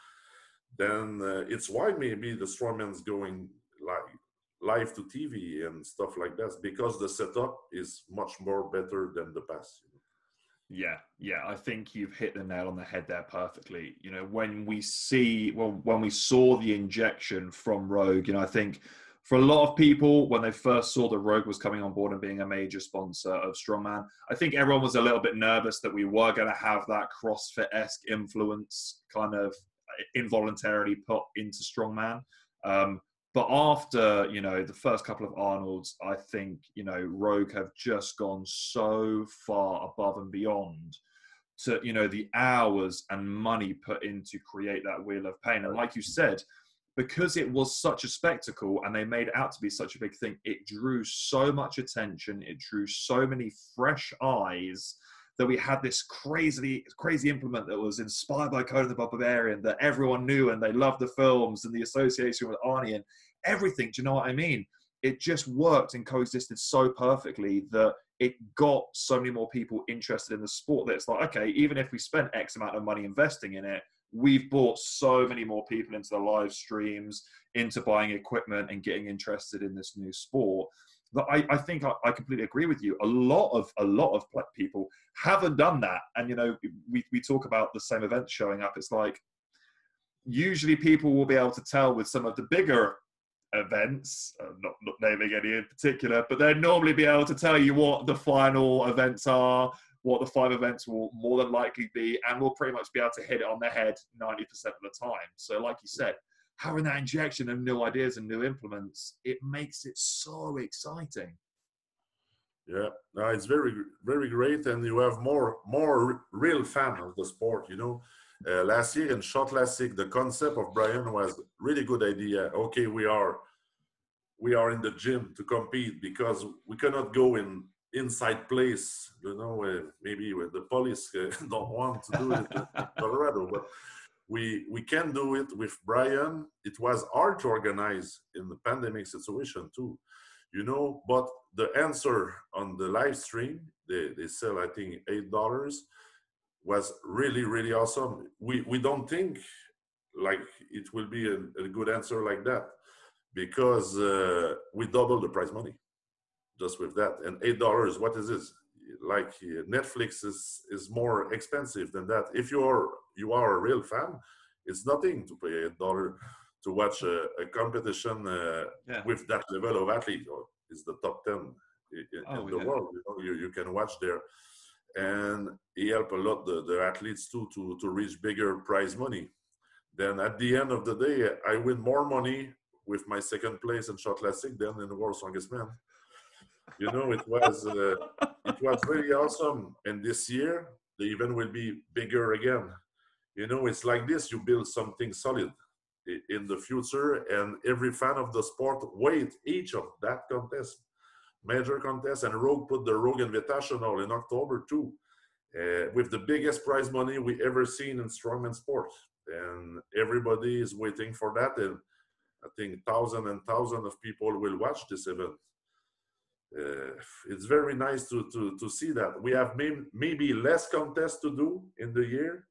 Then it's why maybe the strongman's going live to TV and stuff like that, because the setup is much more better than the past. Yeah, I think you've hit the nail on the head there perfectly. You know, when we saw the injection from Rogue, you know, I think for a lot of people, when they first saw that Rogue was coming on board and being a major sponsor of Strongman, I think everyone was a little bit nervous that we were going to have that CrossFit-esque influence kind of involuntarily put into Strongman. But after, you know, the first couple of Arnolds, I think, you know, Rogue have just gone so far above and beyond to, you know, the hours and money put in to create that Wheel of Pain. And like you said, because it was such a spectacle and they made it out to be such a big thing, it drew so much attention. It drew so many fresh eyes that we had this crazy implement that was inspired by Conan the Barbarian that everyone knew, and they loved the films and the association with Arnie and everything. Do you know what I mean? It just worked and coexisted so perfectly that it got so many more people interested in the sport that it's like, okay, even if we spent X amount of money investing in it, we've brought so many more people into the live streams, into buying equipment and getting interested in this new sport. But I think I completely agree with you. A lot of people haven't done that. And, you know, we talk about the same events showing up. It's like, usually people will be able to tell with some of the bigger events, not naming any in particular, but they'll normally be able to tell you what the final events are, what the 5 events will more than likely be, and will pretty much be able to hit it on the head 90% of the time. So like you said, having that injection of new ideas and new implements, it makes it so exciting. Yeah, no, it's very, very great, and you have more real fan of the sport. You know, last year in Shaw Classic, the concept of Brian was really good idea. Okay, we are in the gym to compete because we cannot go in inside place. You know, maybe with the police don't want to do it in Colorado, but. We can do it with Brian. It was hard to organize in the pandemic situation too, you know, but the answer on the live stream, they sell, I think, $8, was really, really awesome. We don't think like it will be a good answer like that, because we double the prize money just with that. And $8, what is this? Like Netflix is more expensive than that. If you are a real fan, it's nothing to pay $8 to watch a competition with that level of athlete. It's the top 10 in the world. You know, you can watch there, and he helped a lot the athletes too to reach bigger prize money. Then at the end of the day, I win more money with my second place in Shaw Classic than in the World's Strongest Man. You know, it was really awesome. And this year, the event will be bigger again. You know, it's like this. You build something solid in the future, and every fan of the sport wait each of that contest, major contest. And Rogue put the Rogue Invitational in October too, with the biggest prize money we ever seen in strongman sport. And everybody is waiting for that. And I think thousands and thousands of people will watch this event. It's very nice to see that. We have maybe less contests to do in the year,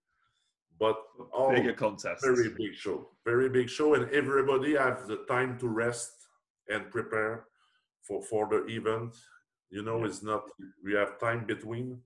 but all bigger contests. Very big show, and everybody has the time to rest and prepare for the event. You know, it's not, we have time between.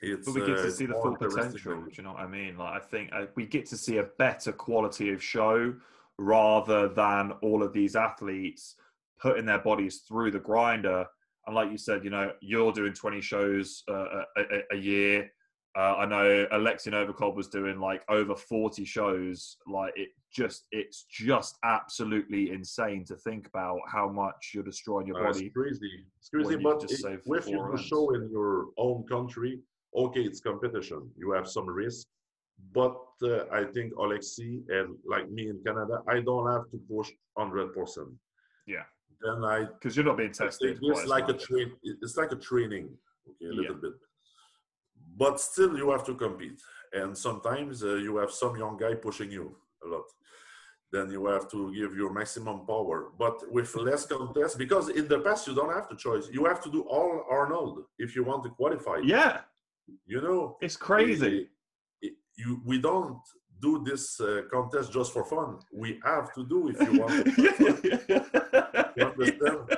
But we get to see the full potential, do you know what I mean? Like, I think we get to see a better quality of show rather than all of these athletes putting their bodies through the grinder. And like you said, you know, you're doing 20 shows a year. I know Alexey Novikov was doing like over 40 shows. Like it's just absolutely insane to think about how much you're destroying your body. It's crazy, but if you show in your own country, okay, it's competition. You have some risk, but I think Alexey and like me in Canada, I don't have to push 100%. Yeah. Then because you're not being tested. It's like a train. It's like a training. Okay, a little bit. But still, you have to compete, and sometimes you have some young guy pushing you a lot. Then you have to give your maximum power, but with less contest, because in the past you don't have the choice. You have to do all Arnold if you want to qualify. Yeah. You know, it's crazy. We don't do this contest just for fun. We have to do if you want to. You understand?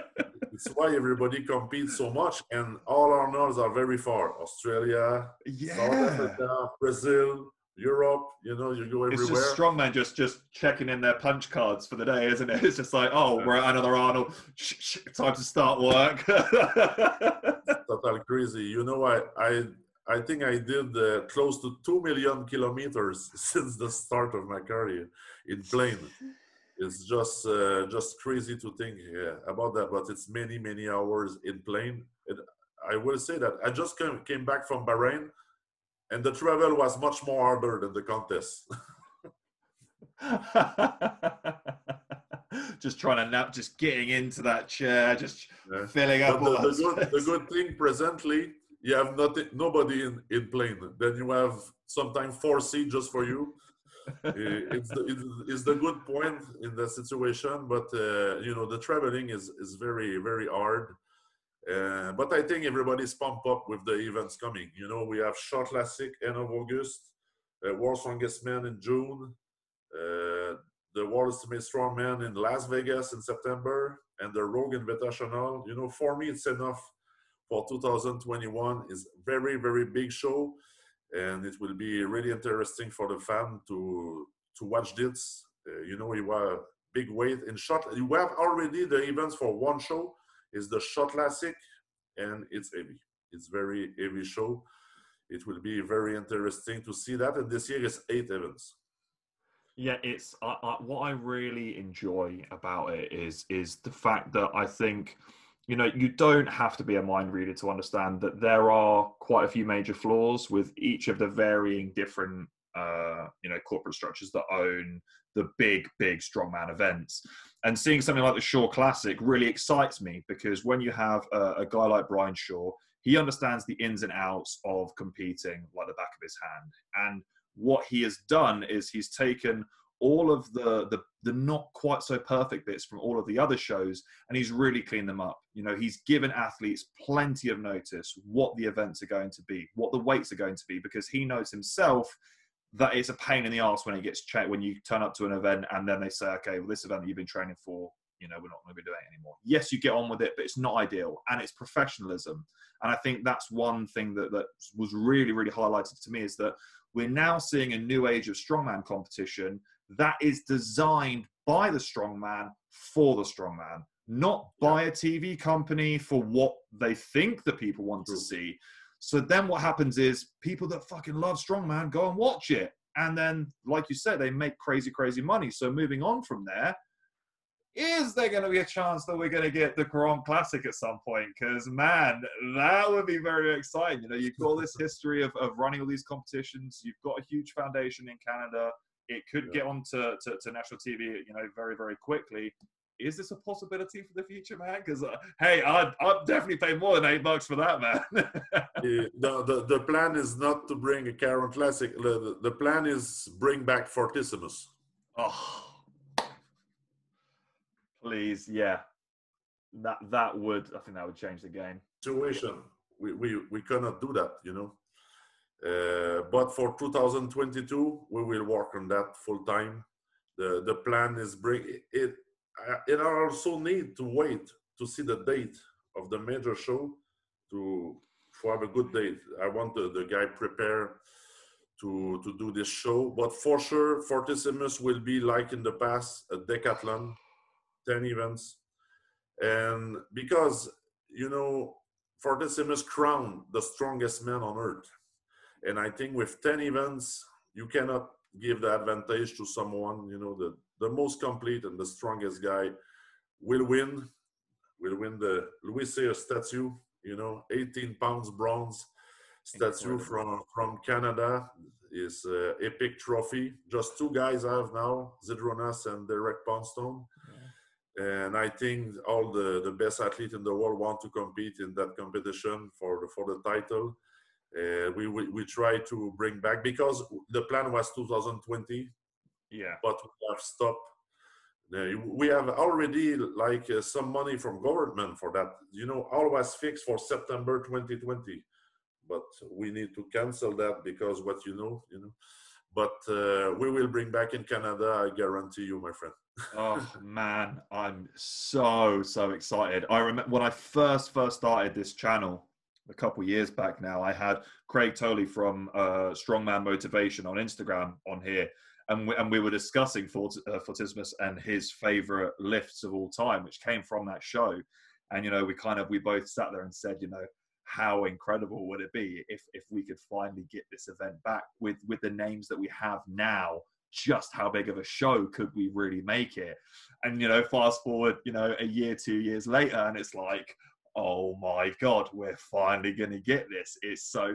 It's why everybody competes so much, and all our norms are very far. Australia, South Africa, Brazil, Europe, you know, you go everywhere. It's just strongman just checking in their punch cards for the day, isn't it? It's just like, oh, we're at another Arnold. Time to start work. Total crazy. You know, I think I did close to 2 million kilometers since the start of my career in plane. It's just crazy to think about that, but it's many, many hours in plane. I will say that I just came back from Bahrain, and the travel was much more harder than the contest. Just trying to nap, just getting into that chair, just filling up. But the good thing presently, you have nobody in plane. Then you have sometimes 4 seats just for you. It's the good point in the situation, but you know, the traveling is very, very hard. But I think everybody's pumped up with the events coming. You know, we have Shaw Classic end of August, World's Strongest Man in June, the World's Strongman in Las Vegas in September, and the Rogue Invitational. You know, for me, it's enough for 2021. It's very, very big show, and it will be really interesting for the fan to watch this. You know, you have big weight in shot. You have already the events for one show. It's the Shaw Classic, and it's heavy. It's very heavy show. It will be very interesting to see that. And this year is 8 events. Yeah, it's what I really enjoy about it is the fact that I think, you know, you don't have to be a mind reader to understand that there are quite a few major flaws with each of the varying different, you know, corporate structures that own the big, big strongman events. And seeing something like the Shaw Classic really excites me, because when you have a guy like Brian Shaw, he understands the ins and outs of competing like the back of his hand. And what he has done is he's taken all of the not quite so perfect bits from all of the other shows, and he's really cleaned them up. You know, he's given athletes plenty of notice what the events are going to be, what the weights are going to be, because he knows himself that it's a pain in the arse when it gets checked, when you turn up to an event and then they say, okay, well, this event that you've been training for, you know, we're not going to be doing it anymore. Yes, you get on with it, but it's not ideal, and it's professionalism. And I think that's one thing that was really, really highlighted to me, is that we're now seeing a new age of strongman competition that is designed by the strongman for the strongman, not by a TV company for what they think the people want to see. So then what happens is people that fucking love strongman go and watch it. And then, like you said, they make crazy, crazy money. So moving on from there, is there going to be a chance that we're going to get the Conan Classic at some point? Because, man, that would be very exciting. You know, you've got this history of running all these competitions. You've got a huge foundation in Canada. It could get on to national TV, you know, very, very quickly. Is this a possibility for the future, man? Because, hey, I'd definitely pay more than $8 for that, man. The plan is not to bring a Conan Classic. The plan is bring back Fortissimus. Oh. please, yeah. I think that would change the game. Situation. We cannot do that, you know. But for 2022, we will work on that full time. The plan is it also need to wait to see the date of the major show to have a good date. I want the guy prepare to do this show. But for sure, Fortissimus will be like in the past, a decathlon, 10 events. And because, you know, Fortissimus crowned the strongest man on earth. And I think with 10 events, you cannot give the advantage to someone, you know, the most complete and the strongest guy will win the Louis Cyr statue, you know, 18 pounds bronze statue from Canada is epic trophy. Just two guys I have now, Žydrūnas and Derek Poundstone. Yeah. And I think all the best athletes in the world want to compete in that competition for the title. We try to bring back, because the plan was 2020, yeah. But we have stopped. We have already like some money from government for that. You know, always fixed for September 2020, but we need to cancel that because what you know. But we will bring back in Canada. I guarantee you, my friend. Oh man, I'm so excited. I remember when I first started this channel. A couple of years back now, I had Craig Tolley from Strongman Motivation on Instagram on here, and we were discussing Fortissimus and his favorite lifts of all time, which came from that show. And you know, we both sat there and said, you know, how incredible would it be if we could finally get this event back with the names that we have now? Just how big of a show could we really make it? And you know, fast forward, you know, a year, 2 years later, and it's like, oh my God, we're finally going to get this. It's so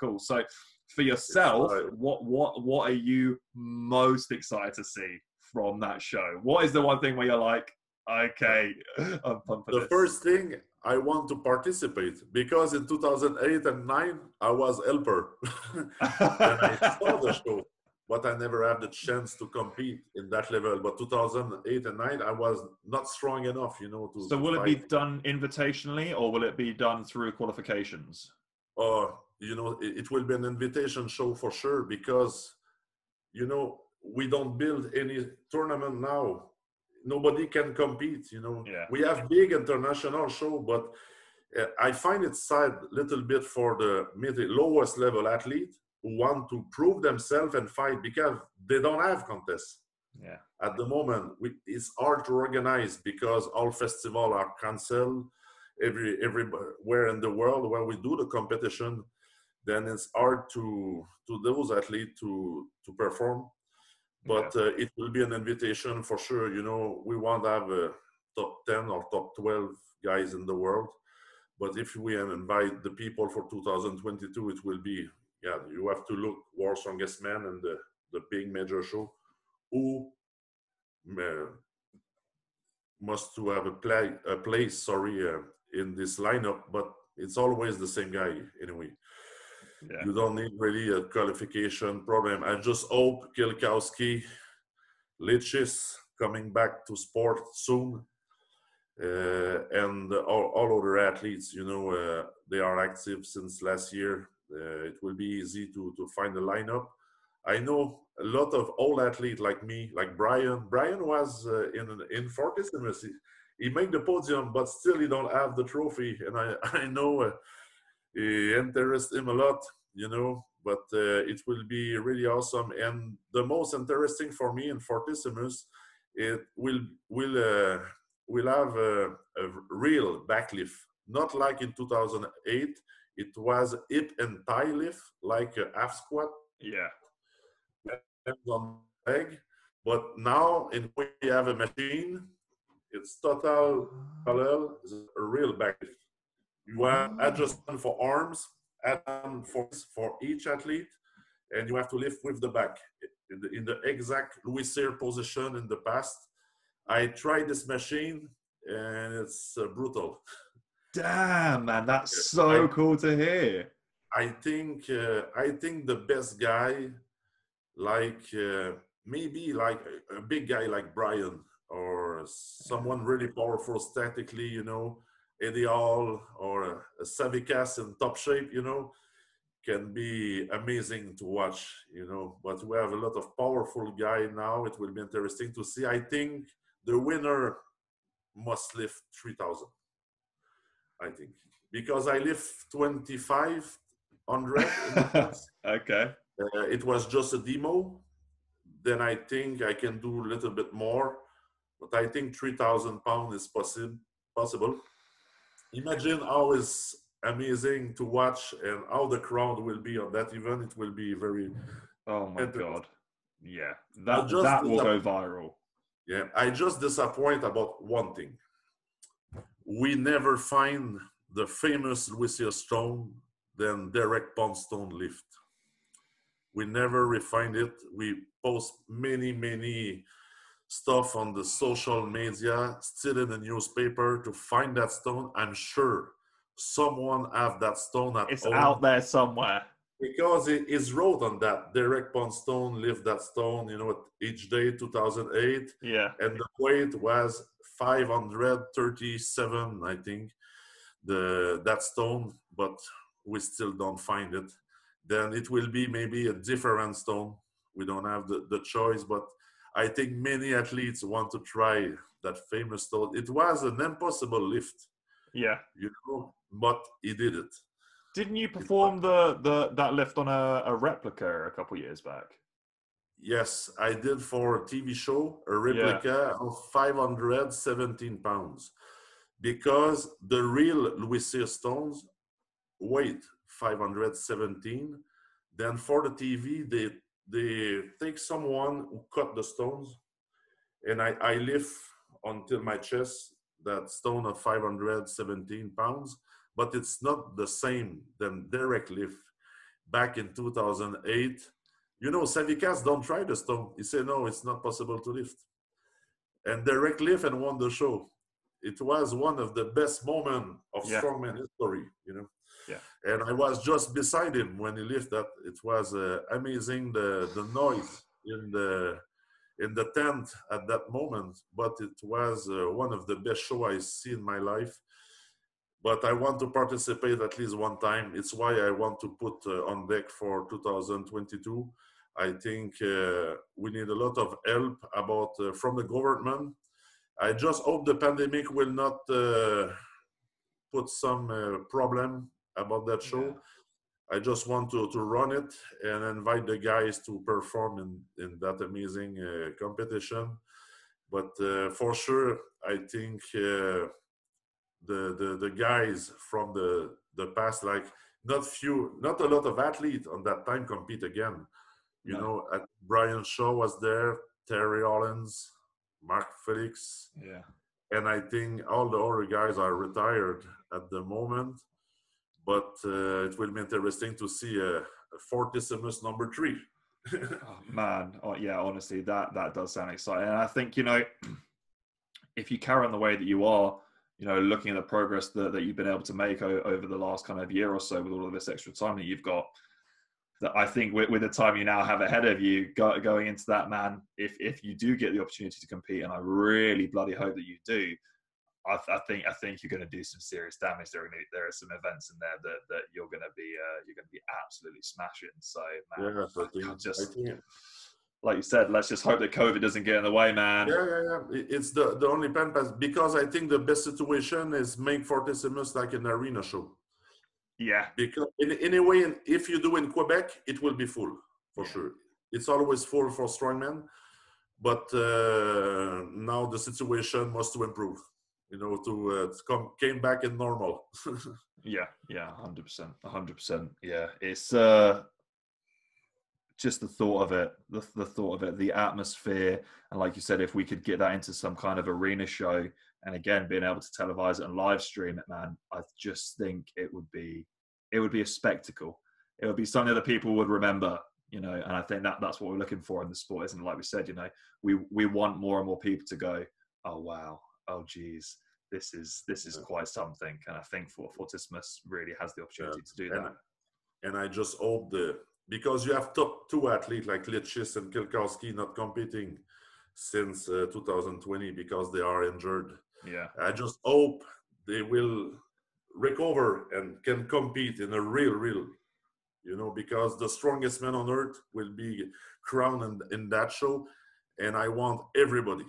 cool. So for yourself, what are you most excited to see from that show? What is the one thing where you're like, okay, I'm pumped for this? The first thing, I want to participate, because in 2008 and 9, I was helper. And I saw the show, but I never had the chance to compete in that level. But 2008 and 9, I was not strong enough, you know. So will it be done invitationally, or will it be done through qualifications? You know, it will be an invitation show for sure, because, you know, we don't build any tournament now. Nobody can compete, you know. Yeah. We have big international show, but I find it sad a little bit for the lowest level athlete who want to prove themselves and fight, because they don't have contests. Yeah. At the moment, it's hard to organize because all festivals are cancelled everywhere in the world where we do the competition. Then it's hard to those athletes to perform. But yeah. It will be an invitation for sure. You know, we want to have a top 10 or top 12 guys in the world. But if we invite the people for 2022, it will be... Yeah, you have to look World's Strongest Man and the big major show, who must to have a place in this lineup, but it's always the same guy anyway. Yeah. You don't need really a qualification problem. I just hope Kieliszkowski, Litvich coming back to sport soon, and all other athletes, you know, they are active since last year. It will be easy to find a lineup. I know a lot of old athletes like me, like Brian. Brian was in Fortissimus. He made the podium, but still he don't have the trophy. And I know it interests him a lot, you know. But it will be really awesome. And the most interesting for me in Fortissimus, it will have a real backlift, not like in 2008. It was hip and thigh lift, like a half squat. Yeah. On leg. But now we have a machine. It's total parallel. It's a real backlift. You have adjustment for arms, adjustment for each athlete, and you have to lift with the back in the exact Louis Cyr position in the past. I tried this machine, and it's brutal. Damn, man, that's so cool to hear. I think the best guy, like maybe like a big guy like Brian, or someone really powerful statically, you know, Eddie Hall or a Savickas in top shape, you know, can be amazing to watch, you know. But we have a lot of powerful guy now. It will be interesting to see. I think the winner must lift 3,000, I think. Because I lift 2,500. Okay. It was just a demo. Then I think I can do a little bit more. But I think 3,000 pounds is possible. Imagine how it's amazing to watch and how the crowd will be on that event. It will be very... Oh, my God. Yeah. That will go viral. Yeah. I just disappoint about one thing. We never find the famous Louis Cyr stone, then Derek Poundstone lift. We never refined it. We post many stuff on the social media, still in the newspaper to find that stone. I'm sure someone have that stone at It's home. Out there somewhere. Because it is wrote on that. Derek Poundstone lift that stone, you know, each day, 2008. Yeah. And the weight was 537, I think, that stone, but we still don't find it. Then it will be maybe a different stone. We don't have the choice, but I think many athletes want to try that famous stone. It was an impossible lift. Yeah. You know, but he did it. Didn't you perform that lift on a replica a couple years back? Yes, I did for a TV show, a replica of 517 pounds. Because the real Louis Cyr stones weight 517. Then for the TV, they take someone who cut the stones, and I lift until my chest that stone of 517 pounds, but it's not the same than Derek lift back in 2008. You know, Savickas don't try the stone. He said, no, it's not possible to lift. And Derek lift and won the show. It was one of the best moments of strongman history, you know. Yeah. And I was just beside him when he lifted that. It was amazing, the noise in the tent at that moment. But it was one of the best show I see in my life. But I want to participate at least one time. It's why I want to put on deck for 2022. I think we need a lot of help from the government. I just hope the pandemic will not put some problem about that show. Yeah. I just want to run it and invite the guys to perform in that amazing competition. But for sure, I think the guys from the past, like not a lot of athletes on that time compete again. You know, Brian Shaw was there, Terry Hollins, Mark Felix. Yeah. And I think all the other guys are retired at the moment. But it will be interesting to see a Fortissimus #3. Oh, man. Oh, yeah, honestly, that does sound exciting. And I think, you know, if you carry on the way that you are, you know, looking at the progress that you've been able to make over the last kind of year or so with all of this extra time that you've got, that I think with the time you now have ahead of you, going into that, man, if you do get the opportunity to compete, and I really bloody hope that you do, I think you're going to do some serious damage. There are some events in there that you're going to be absolutely smashing. So, man, I think, like you said, let's just hope that COVID doesn't get in the way, man. Yeah. It's the only pen pass, because I think the best situation is make Fortissimus like an arena show. Yeah. Because anyway, if you do in Quebec, it will be full, for sure. It's always full for strongmen. But now the situation must improve, you know, came back in normal. Yeah, 100%. Yeah, it's just the thought of it, the atmosphere. And like you said, if we could get that into some kind of arena show, and again, being able to televise it and live stream it, man, I just think it would be a spectacle. It would be something that people would remember, you know. And I think that's what we're looking for in the sport, isn't it? Like we said, you know, we want more and more people to go, oh wow, oh geez, this is quite something. And I think Fortissimus really has the opportunity to do that. And I just hope because you have top two athletes like Litvich and Kieliszkowski not competing. since 2020 because they are injured. Yeah, I just hope they will recover and can compete in a real, you know, because the strongest man on earth will be crowned in that show, and I want everybody,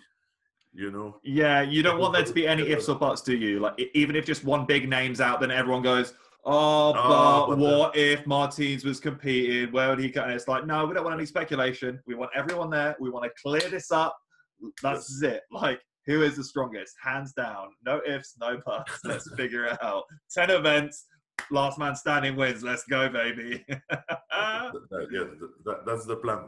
you know. Yeah, you don't want there to be any ifs or buts, do you? Like, even if just one big name's out, then everyone goes, but what if Martins was competing? Where would he go? And it's like, no, we don't want any speculation. We want everyone there. We want to clear this up. That's it. Like, who is the strongest? Hands down. No ifs, no buts. Let's figure it out. 10 events, last man standing wins. Let's go, baby. That's the plan.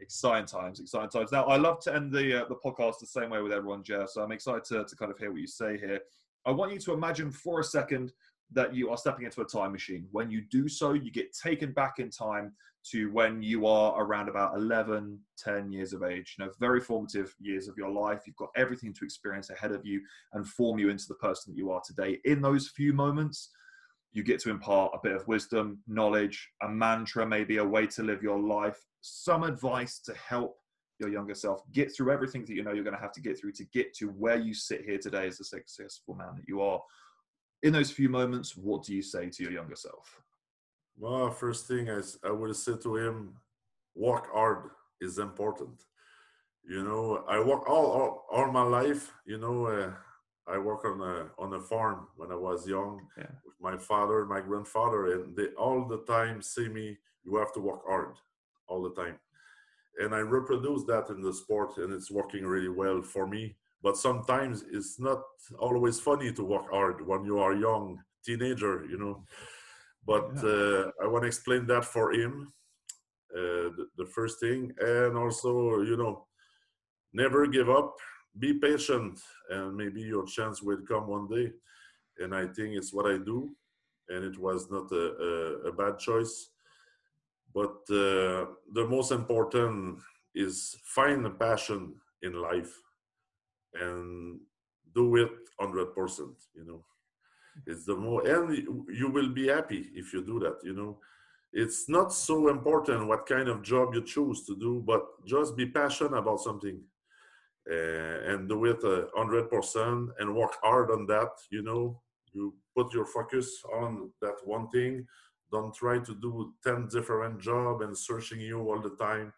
Exciting times, exciting times. Now, I love to end the podcast the same way with everyone, Jeff. So I'm excited to kind of hear what you say here. I want you to imagine for a second that you are stepping into a time machine. When you do so, you get taken back in time to when you are around about 11, 10 years of age. You know, very formative years of your life. You've got everything to experience ahead of you and form you into the person that you are today. In those few moments, you get to impart a bit of wisdom, knowledge, a mantra, maybe a way to live your life, some advice to help your younger self get through everything that you know you're going to have to get through to get to where you sit here today as a successful man that you are. In those few moments, what do you say to your younger self? Well, first thing I would say to him, work hard is important. You know, I work all my life. You know, I work on a farm when I was young with my father, my grandfather, and they all the time say me, you have to work hard all the time. And I reproduce that in the sport, and it's working really well for me. But sometimes it's not always funny to work hard when you are a young teenager, you know. But I want to explain that for him, the first thing. And also, you know, never give up. Be patient, and maybe your chance will come one day. And I think it's what I do. And it was not a bad choice. But the most important is find a passion in life. And do it 100%, you know. It's the more, and you will be happy if you do that, you know. It's not so important what kind of job you choose to do, but just be passionate about something and do it 100% and work hard on that, you know. You put your focus on that one thing. Don't try to do 10 different jobs and searching you all the time.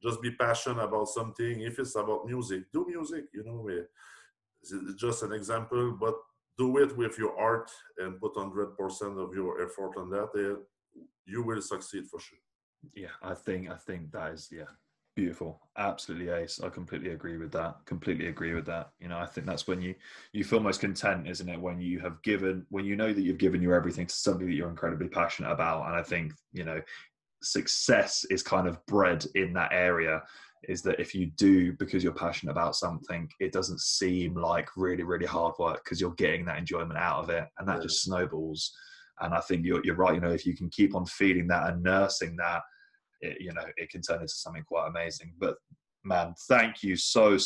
Just be passionate about something. If it's about music, do music, you know. It's just an example, but do it with your heart and put 100% of your effort on that. You will succeed for sure. Yeah, I think that is, yeah, beautiful. Absolutely ace. I completely agree with that. You know, I think that's when you feel most content, isn't it? When you have given, when you know that you've given your everything to something that you're incredibly passionate about. And I think, you know, success is kind of bred in that area, is that if you do, because you're passionate about something, it doesn't seem like really hard work because you're getting that enjoyment out of it, and that just snowballs. And I think you're right, you know, if you can keep on feeding that and nursing that, it, you know, it can turn into something quite amazing. But man, thank you so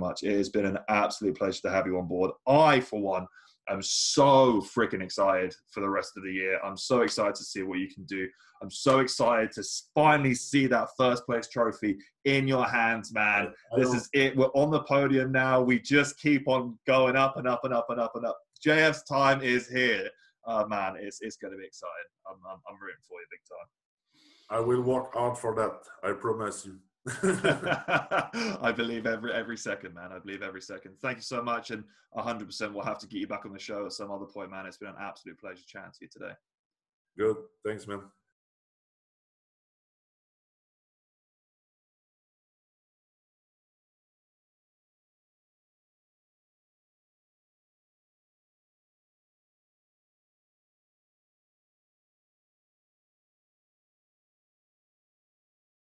much. It has been an absolute pleasure to have you on board. I, for one, am so freaking excited for the rest of the year. I'm so excited to see what you can do. I'm so excited to finally see that first place trophy in your hands, man. This is it. We're on the podium now. We just keep on going up and up and up and up and up. JF's time is here. Man, it's going to be exciting. I'm rooting for you big time. I will work hard for that. I promise you. I believe every second, man. I believe every second. Thank you so much, and 100% we'll have to get you back on the show at some other point, man. It's been an absolute pleasure chatting to you today. Good. Thanks, man.